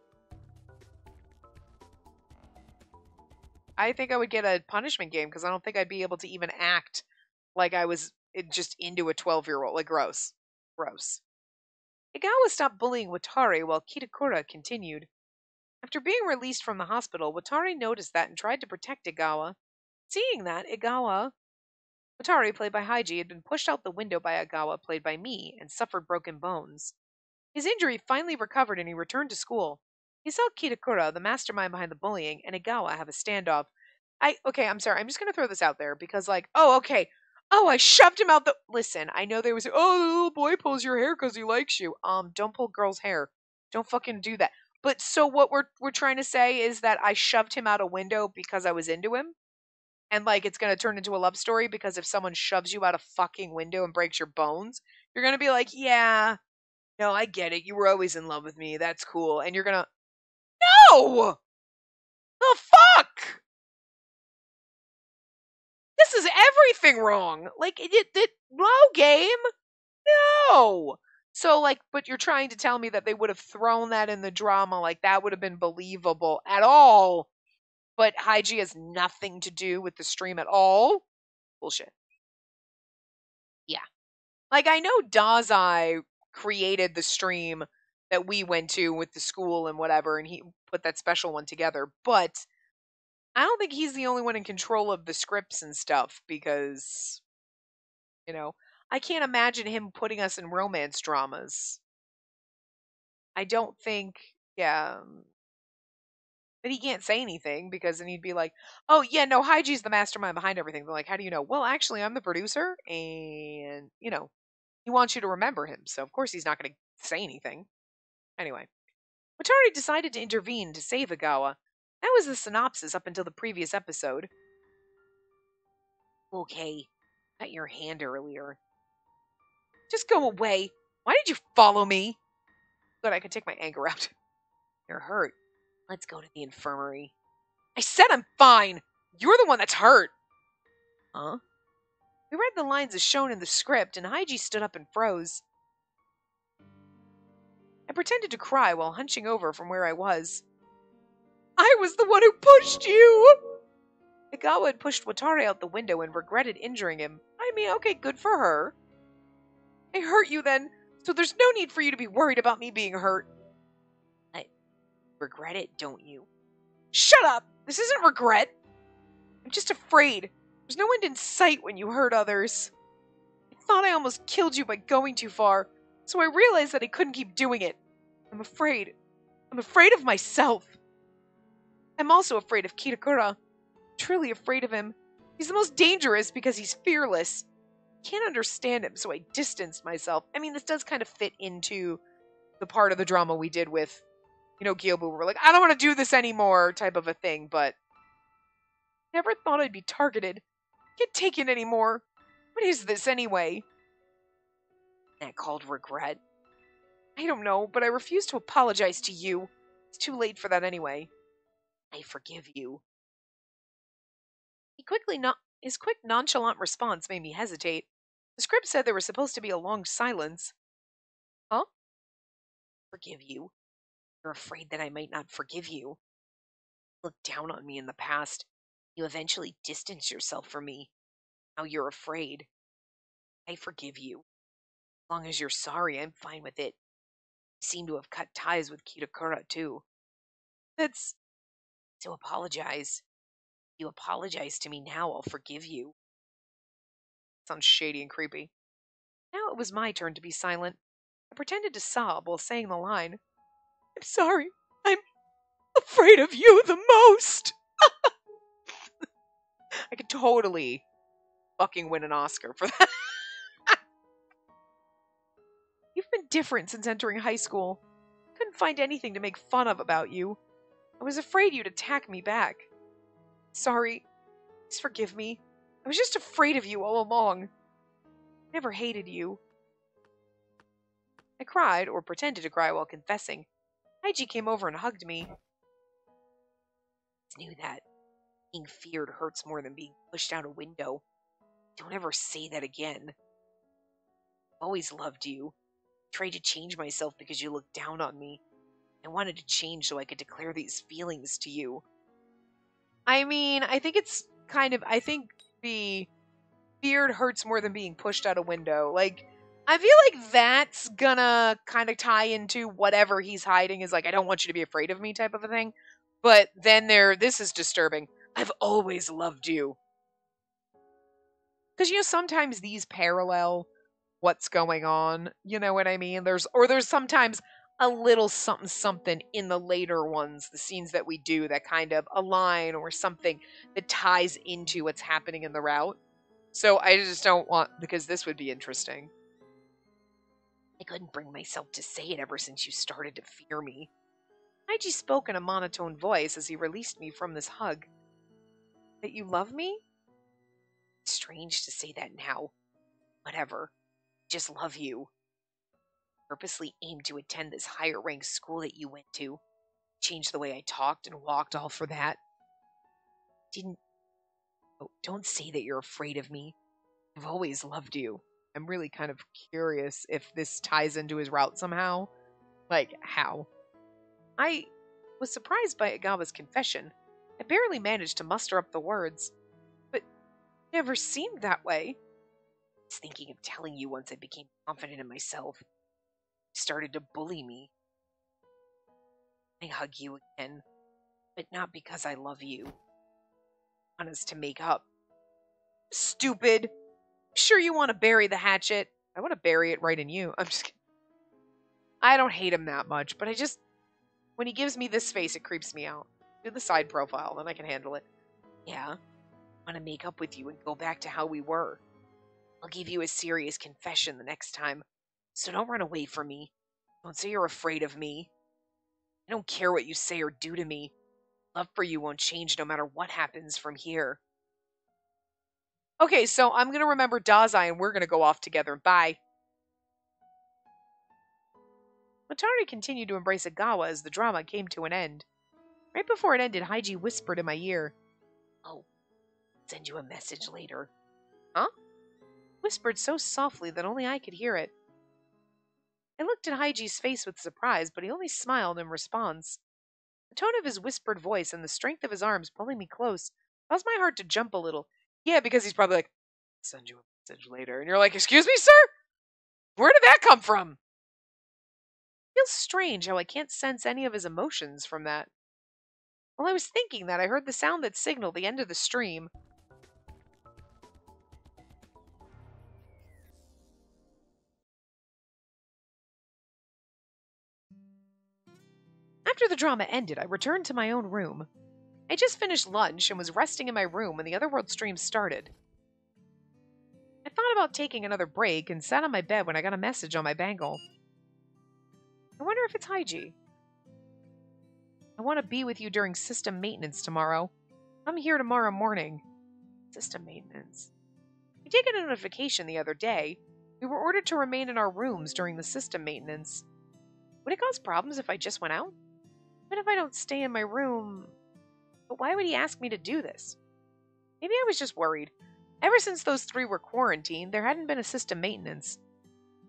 I think I would get a punishment game because I don't think I'd be able to even act like I was... It just into a twelve-year-old. Like, gross. Gross. Igawa stopped bullying Watari while Kitakura continued. After being released from the hospital, Watari noticed that and tried to protect Igawa. Seeing that, Igawa... Watari, played by Hygie, had been pushed out the window by Agawa, played by me, and suffered broken bones. His injury finally recovered and he returned to school. He saw Kitakura, the mastermind behind the bullying, and Igawa have a standoff. I... Okay, I'm sorry. I'm just going to throw this out there because, like... Oh, okay... Oh, I shoved him out the... Listen, I know there was... Oh, the little boy pulls your hair because he likes you. Um, don't pull girls' hair. Don't fucking do that. But so what we're we're trying to say is that I shoved him out a window because I was into him? And, like, it's going to turn into a love story because if someone shoves you out a fucking window and breaks your bones, you're going to be like, yeah, no, I get it. You were always in love with me. That's cool. And you're going to... No! The fuck? This is everything wrong. Like, it, it, it, low game? No! So, like, but you're trying to tell me that they would have thrown that in the drama, like, that would have been believable at all. But Hygie has nothing to do with the stream at all? Bullshit. Yeah. Like, I know Dazai created the stream that we went to with the school and whatever, and he put that special one together, but I don't think he's the only one in control of the scripts and stuff, because, you know, I can't imagine him putting us in romance dramas. I don't think, yeah. But he can't say anything, because then he'd be like, oh, yeah, no, Hygie's the mastermind behind everything. They're like, how do you know? Well, actually, I'm the producer, and, you know, he wants you to remember him, so of course he's not going to say anything. Anyway, Watari decided to intervene to save Igawa. That was the synopsis up until the previous episode. Okay, got your hand earlier. Just go away. Why did you follow me? Good, I could take my anger out. You're hurt. Let's go to the infirmary. I said I'm fine. You're the one that's hurt. Huh? We read the lines as shown in the script, and Hygie stood up and froze. I pretended to cry while hunching over from where I was. I was the one who pushed you! Igawa had pushed Watari out the window and regretted injuring him. I mean, okay, good for her. I hurt you then, so there's no need for you to be worried about me being hurt. I regret it, don't you? Shut up! This isn't regret! I'm just afraid. There's no end in sight when you hurt others. I thought I almost killed you by going too far, so I realized that I couldn't keep doing it. I'm afraid. I'm afraid of myself. I'm also afraid of Kitakura. Truly afraid of him. He's the most dangerous because he's fearless. Can't understand him, so I distanced myself. I mean, this does kind of fit into the part of the drama we did with, you know, Gyobu. We're like, I don't want to do this anymore type of a thing, but never thought I'd be targeted. Get taken anymore. What is this anyway? That called regret. I don't know, but I refuse to apologize to you. It's too late for that anyway. I forgive you. He quickly no- His quick, nonchalant response made me hesitate. The script said there was supposed to be a long silence. Huh? Forgive you? You're afraid that I might not forgive you. Look down on me in the past. You eventually distance yourself from me. Now you're afraid. I forgive you. As long as you're sorry, I'm fine with it. You seem to have cut ties with Kitakura, too. That's... to apologize. If you apologize to me now, I'll forgive you. Sounds shady and creepy. Now it was my turn to be silent. I pretended to sob while saying the line, I'm sorry, I'm afraid of you the most. I could totally fucking win an Oscar for that. You've been different since entering high school. Couldn't find anything to make fun of about you. I was afraid you'd attack me back. Sorry. Please forgive me. I was just afraid of you all along. Never hated you. I cried, or pretended to cry while confessing. Hygie came over and hugged me. I knew that. Being feared hurts more than being pushed out a window. Don't ever say that again. I've always loved you. I tried to change myself because you looked down on me. I wanted to change so I could declare these feelings to you. I mean, I think it's kind of... I think the feared hurts more than being pushed out a window. Like, I feel like that's gonna kind of tie into whatever he's hiding is like, I don't want you to be afraid of me type of a thing. But then there... This is disturbing. I've always loved you. Because, you know, sometimes these parallel what's going on. You know what I mean? There's Or there's sometimes... a little something something in the later ones, the scenes that we do that kind of align or something that ties into what's happening in the route. So I just don't want, because this would be interesting. I couldn't bring myself to say it ever since you started to fear me. Hygie spoke in a monotone voice as he released me from this hug. That you love me? It's strange to say that now. Whatever. I just love you. Purposely aimed to attend this higher ranked school that you went to. Changed the way I talked and walked all for that. Didn't... Oh, don't say that you're afraid of me. I've always loved you. I'm really kind of curious if this ties into his route somehow. Like, how? I was surprised by Agawa's confession. I barely managed to muster up the words, but never seemed that way. I was thinking of telling you once I became confident in myself. You started to bully me. I hug you again, but not because I love you. I want us to make up. Stupid! Sure you want to bury the hatchet. I want to bury it right in you. I'm just kidding. I don't hate him that much, but I just... When he gives me this face, it creeps me out. Do the side profile, then I can handle it. Yeah, I want to make up with you and go back to how we were. I'll give you a serious confession the next time, so don't run away from me. Don't say you're afraid of me. I don't care what you say or do to me. Love for you won't change no matter what happens from here. Okay, so I'm going to remember Dazai, and we're going to go off together. Bye. Watari continued to embrace Agawa as the drama came to an end. Right before it ended, Hygie whispered in my ear. Oh, send you a message later. Huh? Whispered so softly that only I could hear it. I looked at Hygie's face with surprise, but he only smiled in response. The tone of his whispered voice and the strength of his arms pulling me close caused my heart to jump a little. Yeah, because he's probably like, send you a message later. And you're like, excuse me, sir? Where did that come from? It feels strange how I can't sense any of his emotions from that. While I was thinking that, I heard the sound that signaled the end of the stream. After the drama ended, I returned to my own room. I just finished lunch and was resting in my room when the Otherworld stream started. I thought about taking another break and sat on my bed when I got a message on my bangle. I wonder if it's Hygie. I want to be with you during system maintenance tomorrow. I'm here tomorrow morning. System maintenance. I did get a notification the other day. We were ordered to remain in our rooms during the system maintenance. Would it cause problems if I just went out? Even if I don't stay in my room... But why would he ask me to do this? Maybe I was just worried. Ever since those three were quarantined, there hadn't been a system maintenance.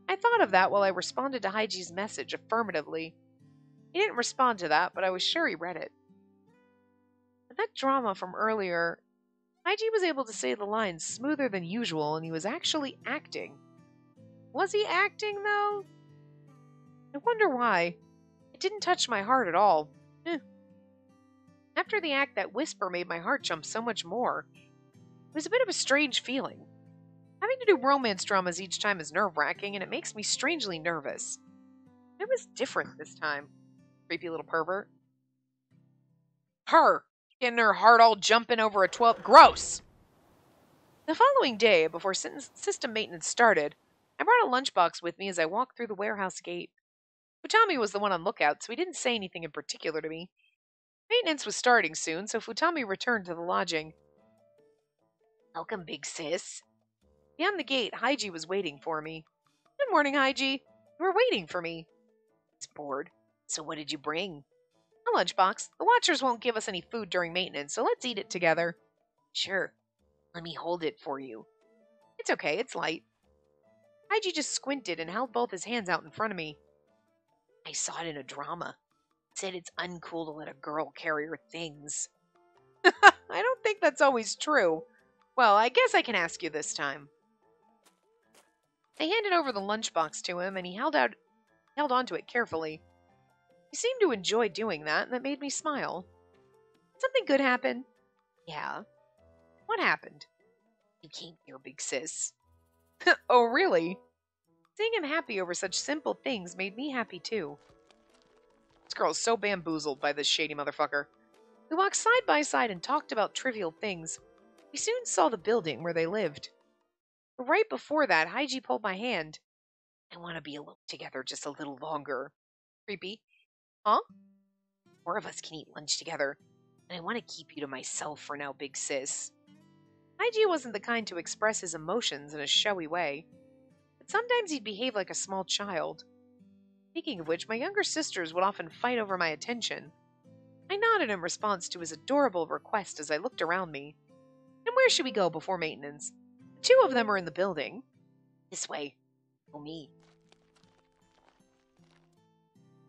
I thought of that while I responded to Hygie's message affirmatively. He didn't respond to that, but I was sure he read it. But that drama from earlier, Hygie was able to say the lines smoother than usual, and he was actually acting. Was he acting, though? I wonder why. It didn't touch my heart at all. Eh. After the act, that whisper made my heart jump so much more. It was a bit of a strange feeling. Having to do romance dramas each time is nerve-wracking, and it makes me strangely nervous. It was different this time. Creepy little pervert. Her! Getting her heart all jumping over a twelve. Gross! The following day, before system maintenance started, I brought a lunchbox with me as I walked through the warehouse gate. Futami was the one on lookout, so he didn't say anything in particular to me. Maintenance was starting soon, so Futami returned to the lodging. Welcome, big sis. Beyond the gate, Hygie was waiting for me. Good morning, Hygie. You were waiting for me. He's bored. So what did you bring? A lunchbox. The Watchers won't give us any food during maintenance, so let's eat it together. Sure. Let me hold it for you. It's okay. It's light. Hygie just squinted and held both his hands out in front of me. I saw it in a drama. Said it's uncool to let a girl carry her things. I don't think that's always true. Well, I guess I can ask you this time. I handed over the lunchbox to him, and he held out, held onto it carefully. He seemed to enjoy doing that, and that made me smile. Did something good happen? Yeah. What happened? You came here, big sis. Oh, really? Seeing him happy over such simple things made me happy, too. This girl is so bamboozled by this shady motherfucker. We walked side by side and talked about trivial things. We soon saw the building where they lived. But right before that, Hygie pulled my hand. I want to be alone together just a little longer. Creepy. Huh? Four of us can eat lunch together. And I want to keep you to myself for now, big sis. Hygie wasn't the kind to express his emotions in a showy way. But sometimes he'd behave like a small child. Speaking of which, my younger sisters would often fight over my attention. I nodded in response to his adorable request as I looked around me. And where should we go before maintenance? The two of them are in the building. This way. For me.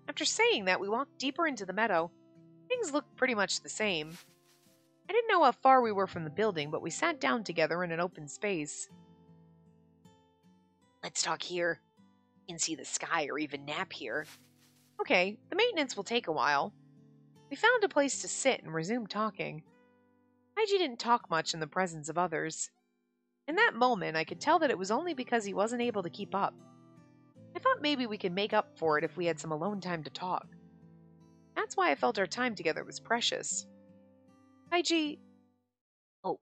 After saying that, we walked deeper into the meadow. Things looked pretty much the same. I didn't know how far we were from the building, but we sat down together in an open space. Let's talk here. You can see the sky or even nap here. Okay, the maintenance will take a while. We found a place to sit and resumed talking. Hygie didn't talk much in the presence of others. In that moment, I could tell that it was only because he wasn't able to keep up. I thought maybe we could make up for it if we had some alone time to talk. That's why I felt our time together was precious. Hygie... Oh,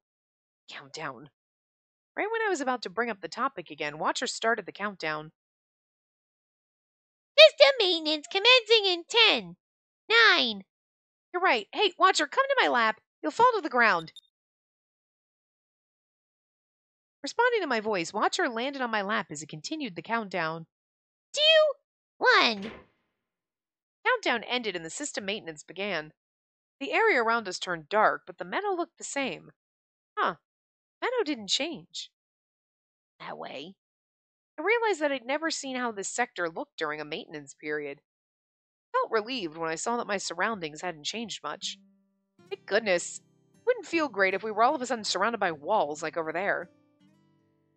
countdown. Right when I was about to bring up the topic again, Watcher started the countdown. System maintenance commencing in ten, nine. You're right. Hey, Watcher, come to my lap. You'll fall to the ground. Responding to my voice, Watcher landed on my lap as he continued the countdown. Two, one. Countdown ended and the system maintenance began. The area around us turned dark, but the meadow looked the same. Huh. Meadow didn't change. That way. I realized that I'd never seen how this sector looked during a maintenance period. I felt relieved when I saw that my surroundings hadn't changed much. Thank goodness. It wouldn't feel great if we were all of a sudden surrounded by walls like over there.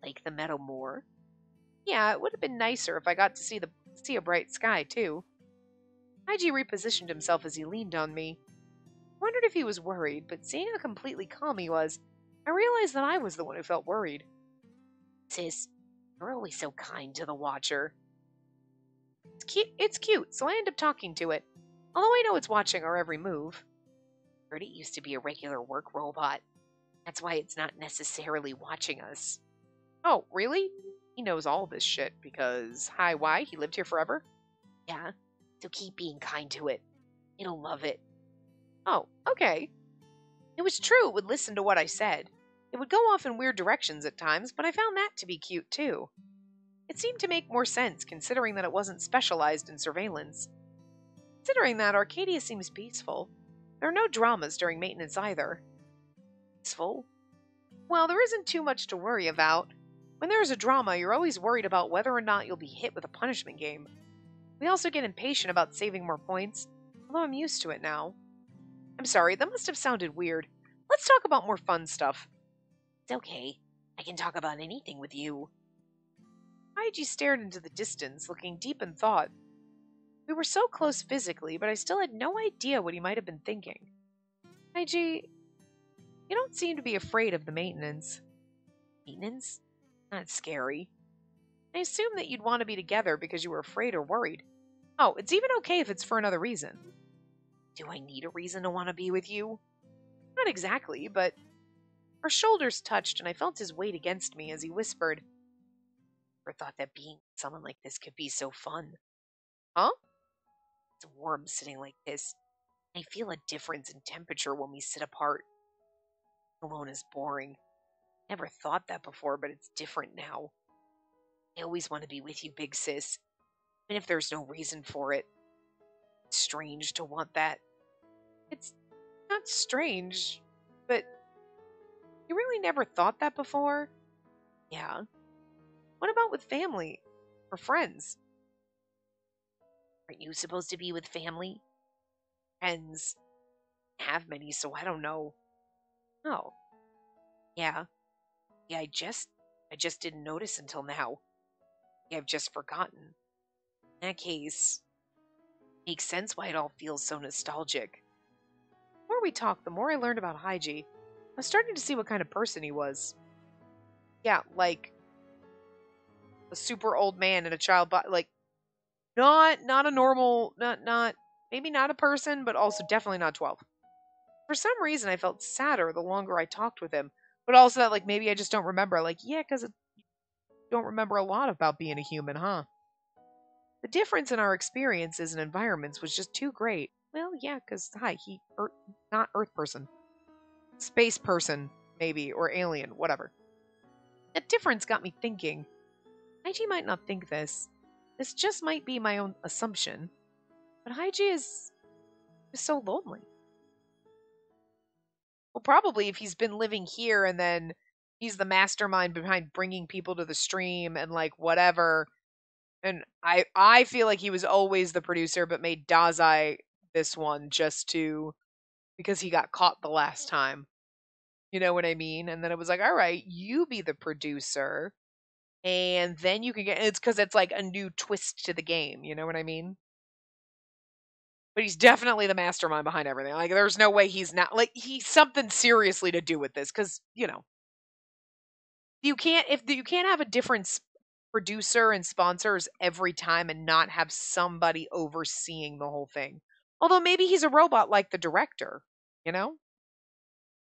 Like the meadow more. Yeah, it would have been nicer if I got to see the see a bright sky, too. Hygie repositioned himself as he leaned on me. I wondered if he was worried, but seeing how completely calm he was, I realized that I was the one who felt worried. Sis, you're always so kind to the Watcher. It's cute, it's cute, so I end up talking to it, although I know it's watching our every move. I heard it used to be a regular work robot. That's why it's not necessarily watching us. Oh, really? He knows all this shit because, hi, why? He lived here forever? Yeah, so keep being kind to it. It'll love it. Oh, okay. It was true it would listen to what I said. It would go off in weird directions at times, but I found that to be cute, too. It seemed to make more sense, considering that it wasn't specialized in surveillance. Considering that, Arcadia seems peaceful. There are no dramas during maintenance, either. Peaceful? Well, there isn't too much to worry about. When there is a drama, you're always worried about whether or not you'll be hit with a punishment game. We also get impatient about saving more points, although I'm used to it now. I'm sorry, that must have sounded weird. Let's talk about more fun stuff. It's okay. I can talk about anything with you. Hygie stared into the distance, looking deep in thought. We were so close physically, but I still had no idea what he might have been thinking. Hygie, you don't seem to be afraid of the maintenance. Maintenance? Not scary. I assume that you'd want to be together because you were afraid or worried. Oh, it's even okay if it's for another reason. Do I need a reason to want to be with you? Not exactly, but... Our shoulders touched, and I felt his weight against me as he whispered. I never thought that being with someone like this could be so fun. Huh? It's warm sitting like this. I feel a difference in temperature when we sit apart. Alone is boring. Never thought that before, but it's different now. I always want to be with you, big sis. Even if there's no reason for it. It's strange to want that. It's not strange, but you really never thought that before? Yeah. What about with family? Or friends? Aren't you supposed to be with family? Friends. I don't have many, so I don't know. Oh. Yeah. Yeah, I just... I just didn't notice until now. Yeah, I've just forgotten. In that case... Makes sense why it all feels so nostalgic. The more we talked, the more I learned about Hygie. I was starting to see what kind of person he was. Yeah, like a super old man and a child, but like not not a normal, not not maybe not a person, but also definitely not twelve. For some reason, I felt sadder the longer I talked with him, but also that like maybe I just don't remember. Like yeah, because I don't remember a lot about being a human, huh? The difference in our experiences and environments was just too great. Well, yeah, because, hi, he, er, not Earth person. Space person, maybe, or alien, whatever. That difference got me thinking. Hygie might not think this. This just might be my own assumption. But Hygie is, is so lonely. Well, probably if he's been living here and then he's the mastermind behind bringing people to the stream and like whatever. And I I feel like he was always the producer, but made Dazai this one just to, because he got caught the last time. You know what I mean? And then it was like, all right, you be the producer, and then you can get, it's because it's like a new twist to the game. You know what I mean? But he's definitely the mastermind behind everything. Like, there's no way he's not, like, he's something seriously to do with this, because, you know, you can't, if you can't have a different producer and sponsors every time and not have somebody overseeing the whole thing. Although maybe he's a robot like the director, you know?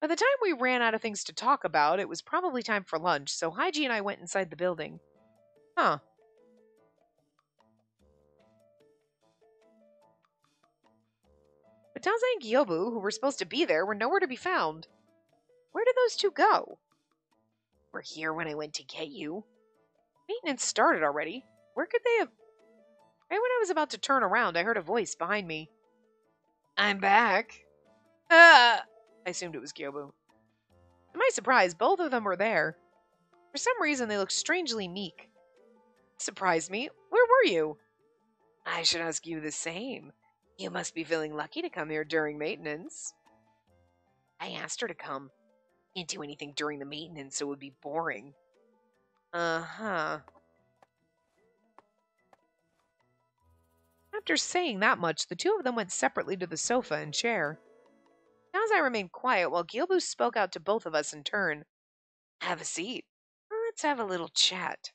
By the time we ran out of things to talk about, it was probably time for lunch, so Hygie and I went inside the building. Huh. But Dazai and Gyobu, who were supposed to be there, were nowhere to be found. Where did those two go? We're here when I went to get you. Maintenance started already. Where could they have... Right when I was about to turn around, I heard a voice behind me. I'm back. Ah! I assumed it was Gyobu. To my surprise, both of them were there. For some reason, they looked strangely meek. It surprised me. Where were you? I should ask you the same. You must be feeling lucky to come here during maintenance. I asked her to come. Can't do anything during the maintenance, so it would be boring. Uh-huh. After saying that much, the two of them went separately to the sofa and chair. Dazai remained quiet while Gyobu spoke out to both of us in turn. Have a seat. Let's have a little chat.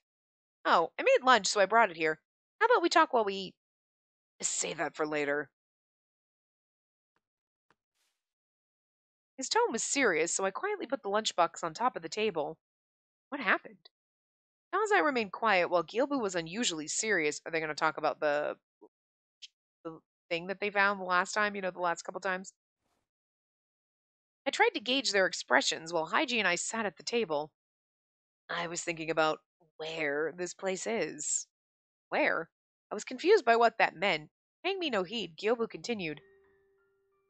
Oh, I made lunch, so I brought it here. How about we talk while we eat? Save that for later. His tone was serious, so I quietly put the lunchbox on top of the table. What happened? Dazai remained quiet while Gyobu was unusually serious. Are they going to talk about the, the thing that they found the last time? You know, the last couple times? I tried to gauge their expressions while Hygie and I sat at the table. I was thinking about where this place is. Where? I was confused by what that meant. Paying me no heed, Gyobu continued.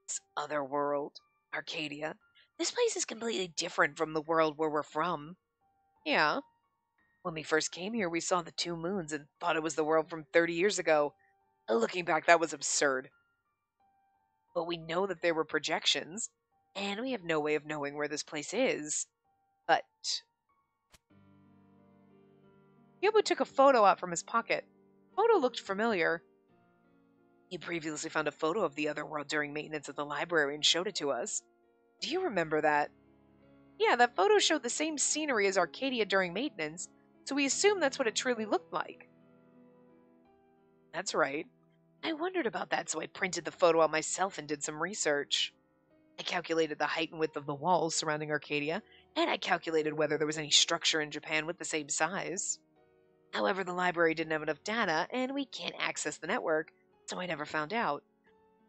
This other world, Arcadia. This place is completely different from the world where we're from. Yeah. When we first came here, we saw the two moons and thought it was the world from thirty years ago. Looking back, that was absurd. But we know that there were projections. And we have no way of knowing where this place is, but... Gyobu took a photo out from his pocket. The photo looked familiar. He previously found a photo of the other world during maintenance at the library and showed it to us. Do you remember that? Yeah, that photo showed the same scenery as Arcadia during maintenance, so we assume that's what it truly looked like. That's right. I wondered about that, so I printed the photo out myself and did some research. I calculated the height and width of the walls surrounding Arcadia, and I calculated whether there was any structure in Japan with the same size. However, the library didn't have enough data, and we can't access the network, so I never found out.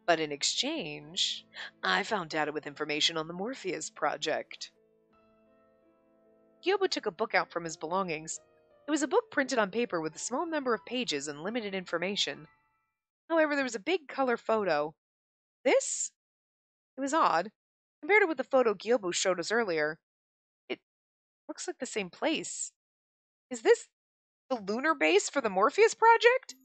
But in exchange, I found data with information on the Morpheus project. Gyobu took a book out from his belongings. It was a book printed on paper with a small number of pages and limited information. However, there was a big color photo. This? It was odd. Compared it with the photo Gyobu showed us earlier, it looks like the same place. Is this the lunar base for the Morpheus project?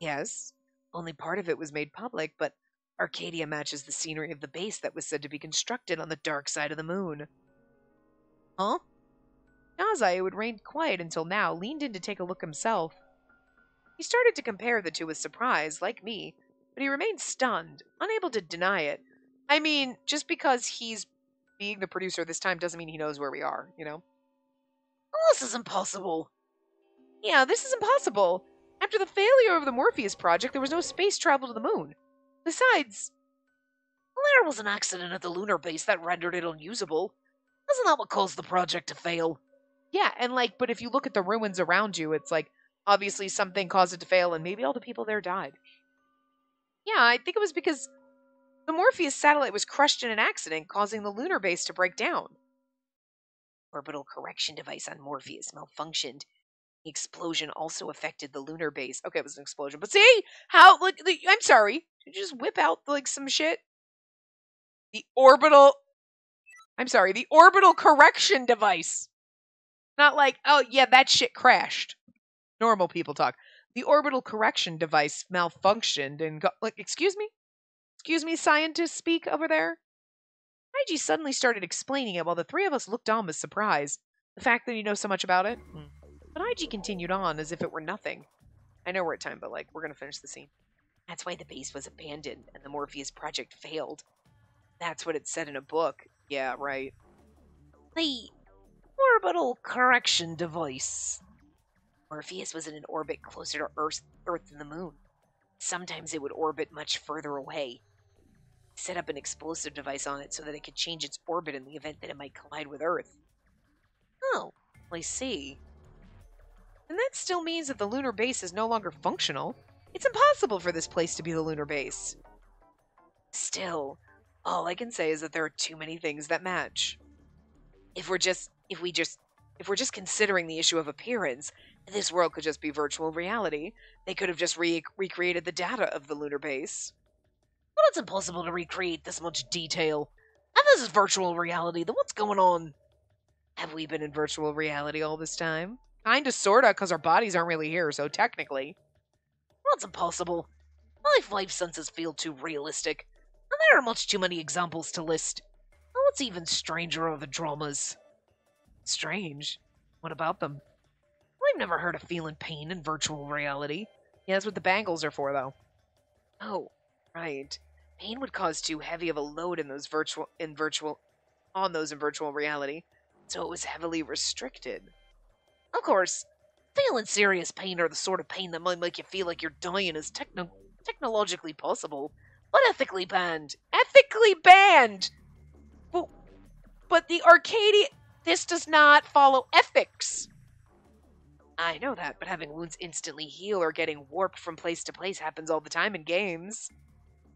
Yes. Only part of it was made public, but Arcadia matches the scenery of the base that was said to be constructed on the dark side of the moon. Huh? Dazai, who had remained quiet until now, leaned in to take a look himself. He started to compare the two with surprise, like me, but he remained stunned, unable to deny it. I mean, just because he's being the producer this time doesn't mean he knows where we are, you know? Oh, this is impossible. Yeah, this is impossible. After the failure of the Morpheus project, there was no space travel to the moon. Besides, there was an accident at the lunar base that rendered it unusable. Isn't that what caused the project to fail? Yeah, and like, but if you look at the ruins around you, it's like, obviously something caused it to fail, and maybe all the people there died. Yeah, I think it was because... the Morpheus satellite was crushed in an accident, causing the lunar base to break down. Orbital correction device on Morpheus malfunctioned. The explosion also affected the lunar base. Okay, it was an explosion. But see? How? Like, like, I'm sorry. Did you just whip out, like, some shit? The orbital... I'm sorry, the orbital correction device. Not like, oh, yeah, that shit crashed. Normal people talk. The orbital correction device malfunctioned and got, like, excuse me? Excuse me, scientist speak over there? Hygie suddenly started explaining it while the three of us looked on with surprise. The fact that you know so much about it. Mm. But Hygie continued on as if it were nothing. I know we're at time, but, like, we're going to finish the scene. That's why the base was abandoned and the Morpheus project failed. That's what it said in a book. Yeah, right. The orbital correction device. Morpheus was in an orbit closer to Earth, Earth than the moon. Sometimes it would orbit much further away. Set up an explosive device on it so that it could change its orbit in the event that it might collide with Earth. Oh, I see. And that still means that the lunar base is no longer functional. It's impossible for this place to be the lunar base. Still, all I can say is that there are too many things that match. If we're just, if we just, if we're just considering the issue of appearance, this world could just be virtual reality. They could have just re recreated the data of the lunar base. Well, it's impossible to recreate this much detail. If this is virtual reality, then what's going on? Have we been in virtual reality all this time? Kinda, sorta, because our bodies aren't really here, so technically. Well, it's impossible. My five senses feel too realistic, and there are much too many examples to list. And what's even stranger are the dramas. Strange? What about them? Well, I've never heard of feeling pain in virtual reality. Yeah, that's what the bangles are for, though. Oh, right. Pain would cause too heavy of a load in those virtual, in virtual, on those in virtual reality, so it was heavily restricted. Of course, feeling serious pain or the sort of pain that might make you feel like you're dying is techno technologically possible, but ethically banned. Ethically banned! But, but the Arcadia... This does not follow ethics. I know that, but having wounds instantly heal or getting warped from place to place happens all the time in games.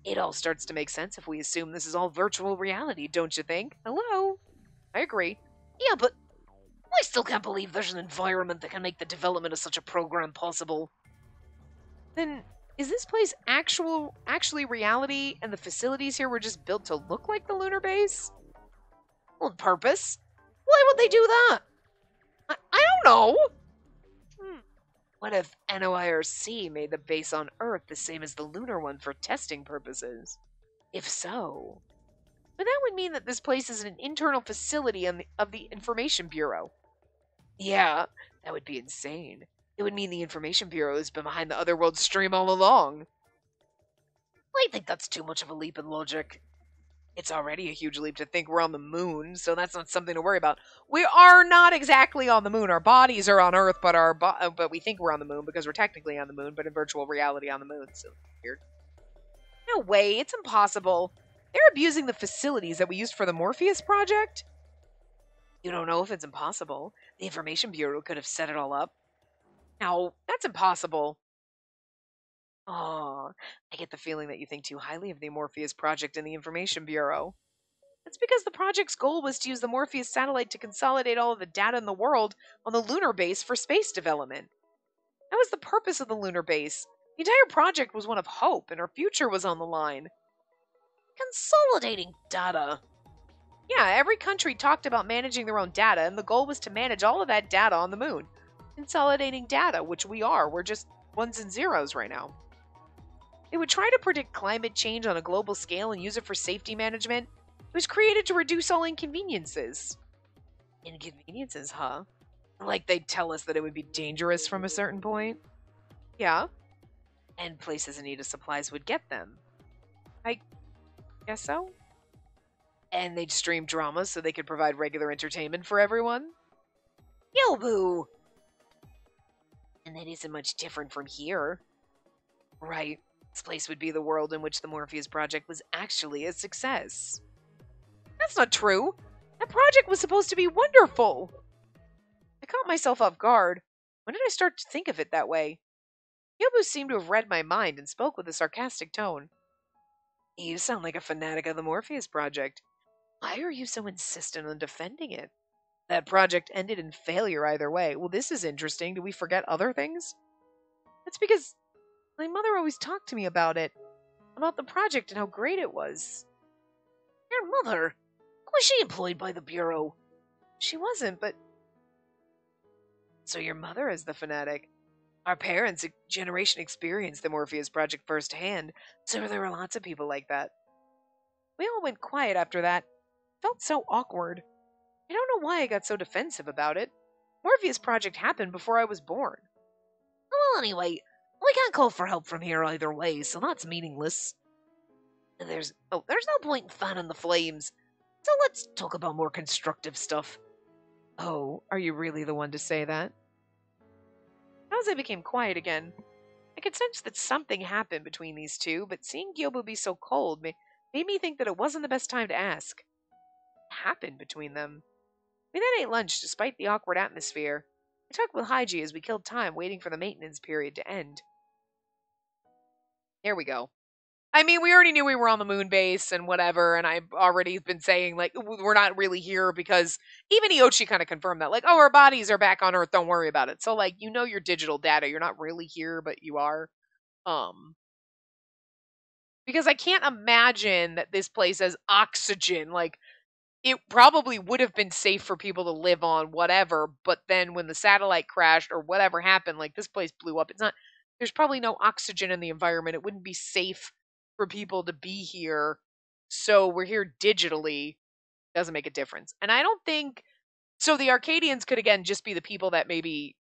It all starts to make sense if we assume this is all virtual reality, don't you think? Hello? I agree. Yeah, but I still can't believe there's an environment that can make the development of such a program possible. Then, is this place actual, actually reality, and the facilities here were just built to look like the lunar base? On purpose? Why would they do that? I, I don't know! What if N O I R C made the base on Earth the same as the lunar one for testing purposes? If so... But that would mean that this place is an internal facility on the, of the Information Bureau. Yeah, that would be insane. It would mean the Information Bureau has been behind the Otherworld stream all along. I think that's too much of a leap in logic. It's already a huge leap to think we're on the moon, so that's not something to worry about. We are not exactly on the moon. Our bodies are on Earth, but our bo but we think we're on the moon because we're technically on the moon, but in virtual reality on the moon. So weird. No way, it's impossible. They're abusing the facilities that we used for the Morpheus project. You don't know if it's impossible. The Information Bureau could have set it all up. No, that's impossible. Oh, I get the feeling that you think too highly of the Morpheus project and the Information Bureau. That's because the project's goal was to use the Morpheus satellite to consolidate all of the data in the world on the lunar base for space development. That was the purpose of the lunar base. The entire project was one of hope, and our future was on the line. Consolidating data. Yeah, every country talked about managing their own data, and the goal was to manage all of that data on the moon. Consolidating data, which we are. We're just ones and zeros right now. It would try to predict climate change on a global scale and use it for safety management. It was created to reduce all inconveniences. Inconveniences, huh? Like they'd tell us that it would be dangerous from a certain point? Yeah. And places in need of supplies would get them. I guess so. And they'd stream drama so they could provide regular entertainment for everyone. Gyobu! And that isn't much different from here. Right. This place would be the world in which the Morpheus Project was actually a success. That's not true. That project was supposed to be wonderful. I caught myself off guard. When did I start to think of it that way? Gyobu seemed to have read my mind and spoke with a sarcastic tone. You sound like a fanatic of the Morpheus Project. Why are you so insistent on defending it? That project ended in failure either way. Well, this is interesting. Do we forget other things? That's because... my mother always talked to me about it, about the project and how great it was. Your mother? Was she employed by the Bureau? She wasn't, but... So your mother is the fanatic. Our parents' generation experienced the Morpheus Project firsthand, so there were lots of people like that. We all went quiet after that. Felt so awkward. I don't know why I got so defensive about it. Morpheus Project happened before I was born. Well, anyway, we can't call for help from here either way, so that's meaningless. There's oh, there's no point in fanning the flames, so let's talk about more constructive stuff. Oh, are you really the one to say that? As I became quiet again, I could sense that something happened between these two, but seeing Gyobu be so cold made me think that it wasn't the best time to ask. What happened between them? We then ate lunch despite the awkward atmosphere. I talked with Hygie as we killed time waiting for the maintenance period to end. There we go. I mean, we already knew we were on the moon base and whatever, and I've already been saying, like, we're not really here because even Iochi kind of confirmed that. Like, oh, our bodies are back on Earth, don't worry about it. So, like, you know your digital data. You're not really here, but you are. Um, because I can't imagine that this place has oxygen. Like, it probably would have been safe for people to live on, whatever, but then when the satellite crashed or whatever happened, like, this place blew up. It's not, there's probably no oxygen in the environment. It wouldn't be safe for people to be here, so we're here digitally. Doesn't make a difference. And I don't think so. The Arcadians could again just be the people that maybe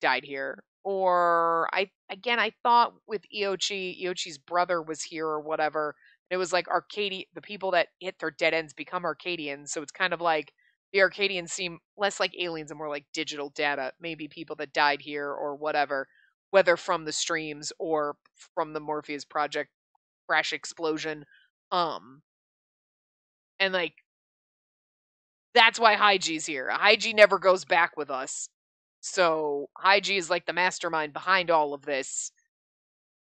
died here, or I again I thought with Iochi, Iochi's brother was here or whatever. It was like Arcadi, the people that hit their dead ends become Arcadians, so it's kind of like the Arcadians seem less like aliens and more like digital data. Maybe people that died here or whatever, whether from the streams or from the Morpheus Project crash explosion, um and like that's why Hygie's here. Hygie never goes back with us, so Hygie is like the mastermind behind all of this.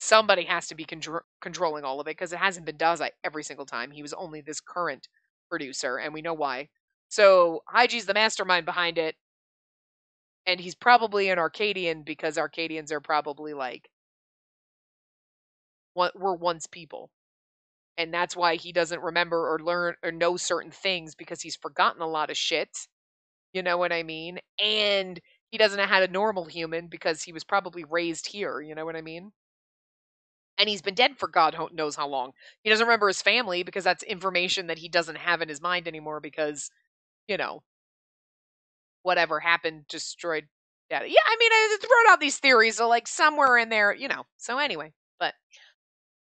Somebody has to be contr controlling all of it, because it hasn't been Dazai every single time. He was only this current producer, and we know why. So Hygie's the mastermind behind it, and he's probably an Arcadian, because Arcadians are probably like were once people, and that's why he doesn't remember or learn or know certain things, because he's forgotten a lot of shit, you know what I mean? And he doesn't know how to normal human, because he was probably raised here, you know what I mean? And he's been dead for God knows how long. He doesn't remember his family, because that's information that he doesn't have in his mind anymore, because, you know, whatever happened destroyed data. Yeah, I mean, I wrote out these theories, so like somewhere in there, you know. So anyway, but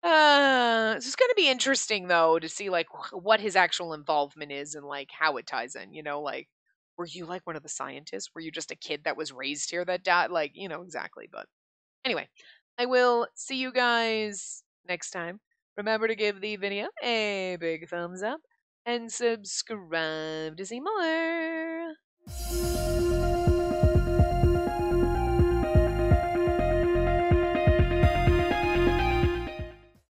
Uh, so it's going to be interesting, though, to see, like, what his actual involvement is and, like, how it ties in, you know, like, were you, like, one of the scientists? Were you just a kid that was raised here that died? Like, you know, exactly, but anyway, I will see you guys next time. Remember to give the video a big thumbs up and subscribe to see more.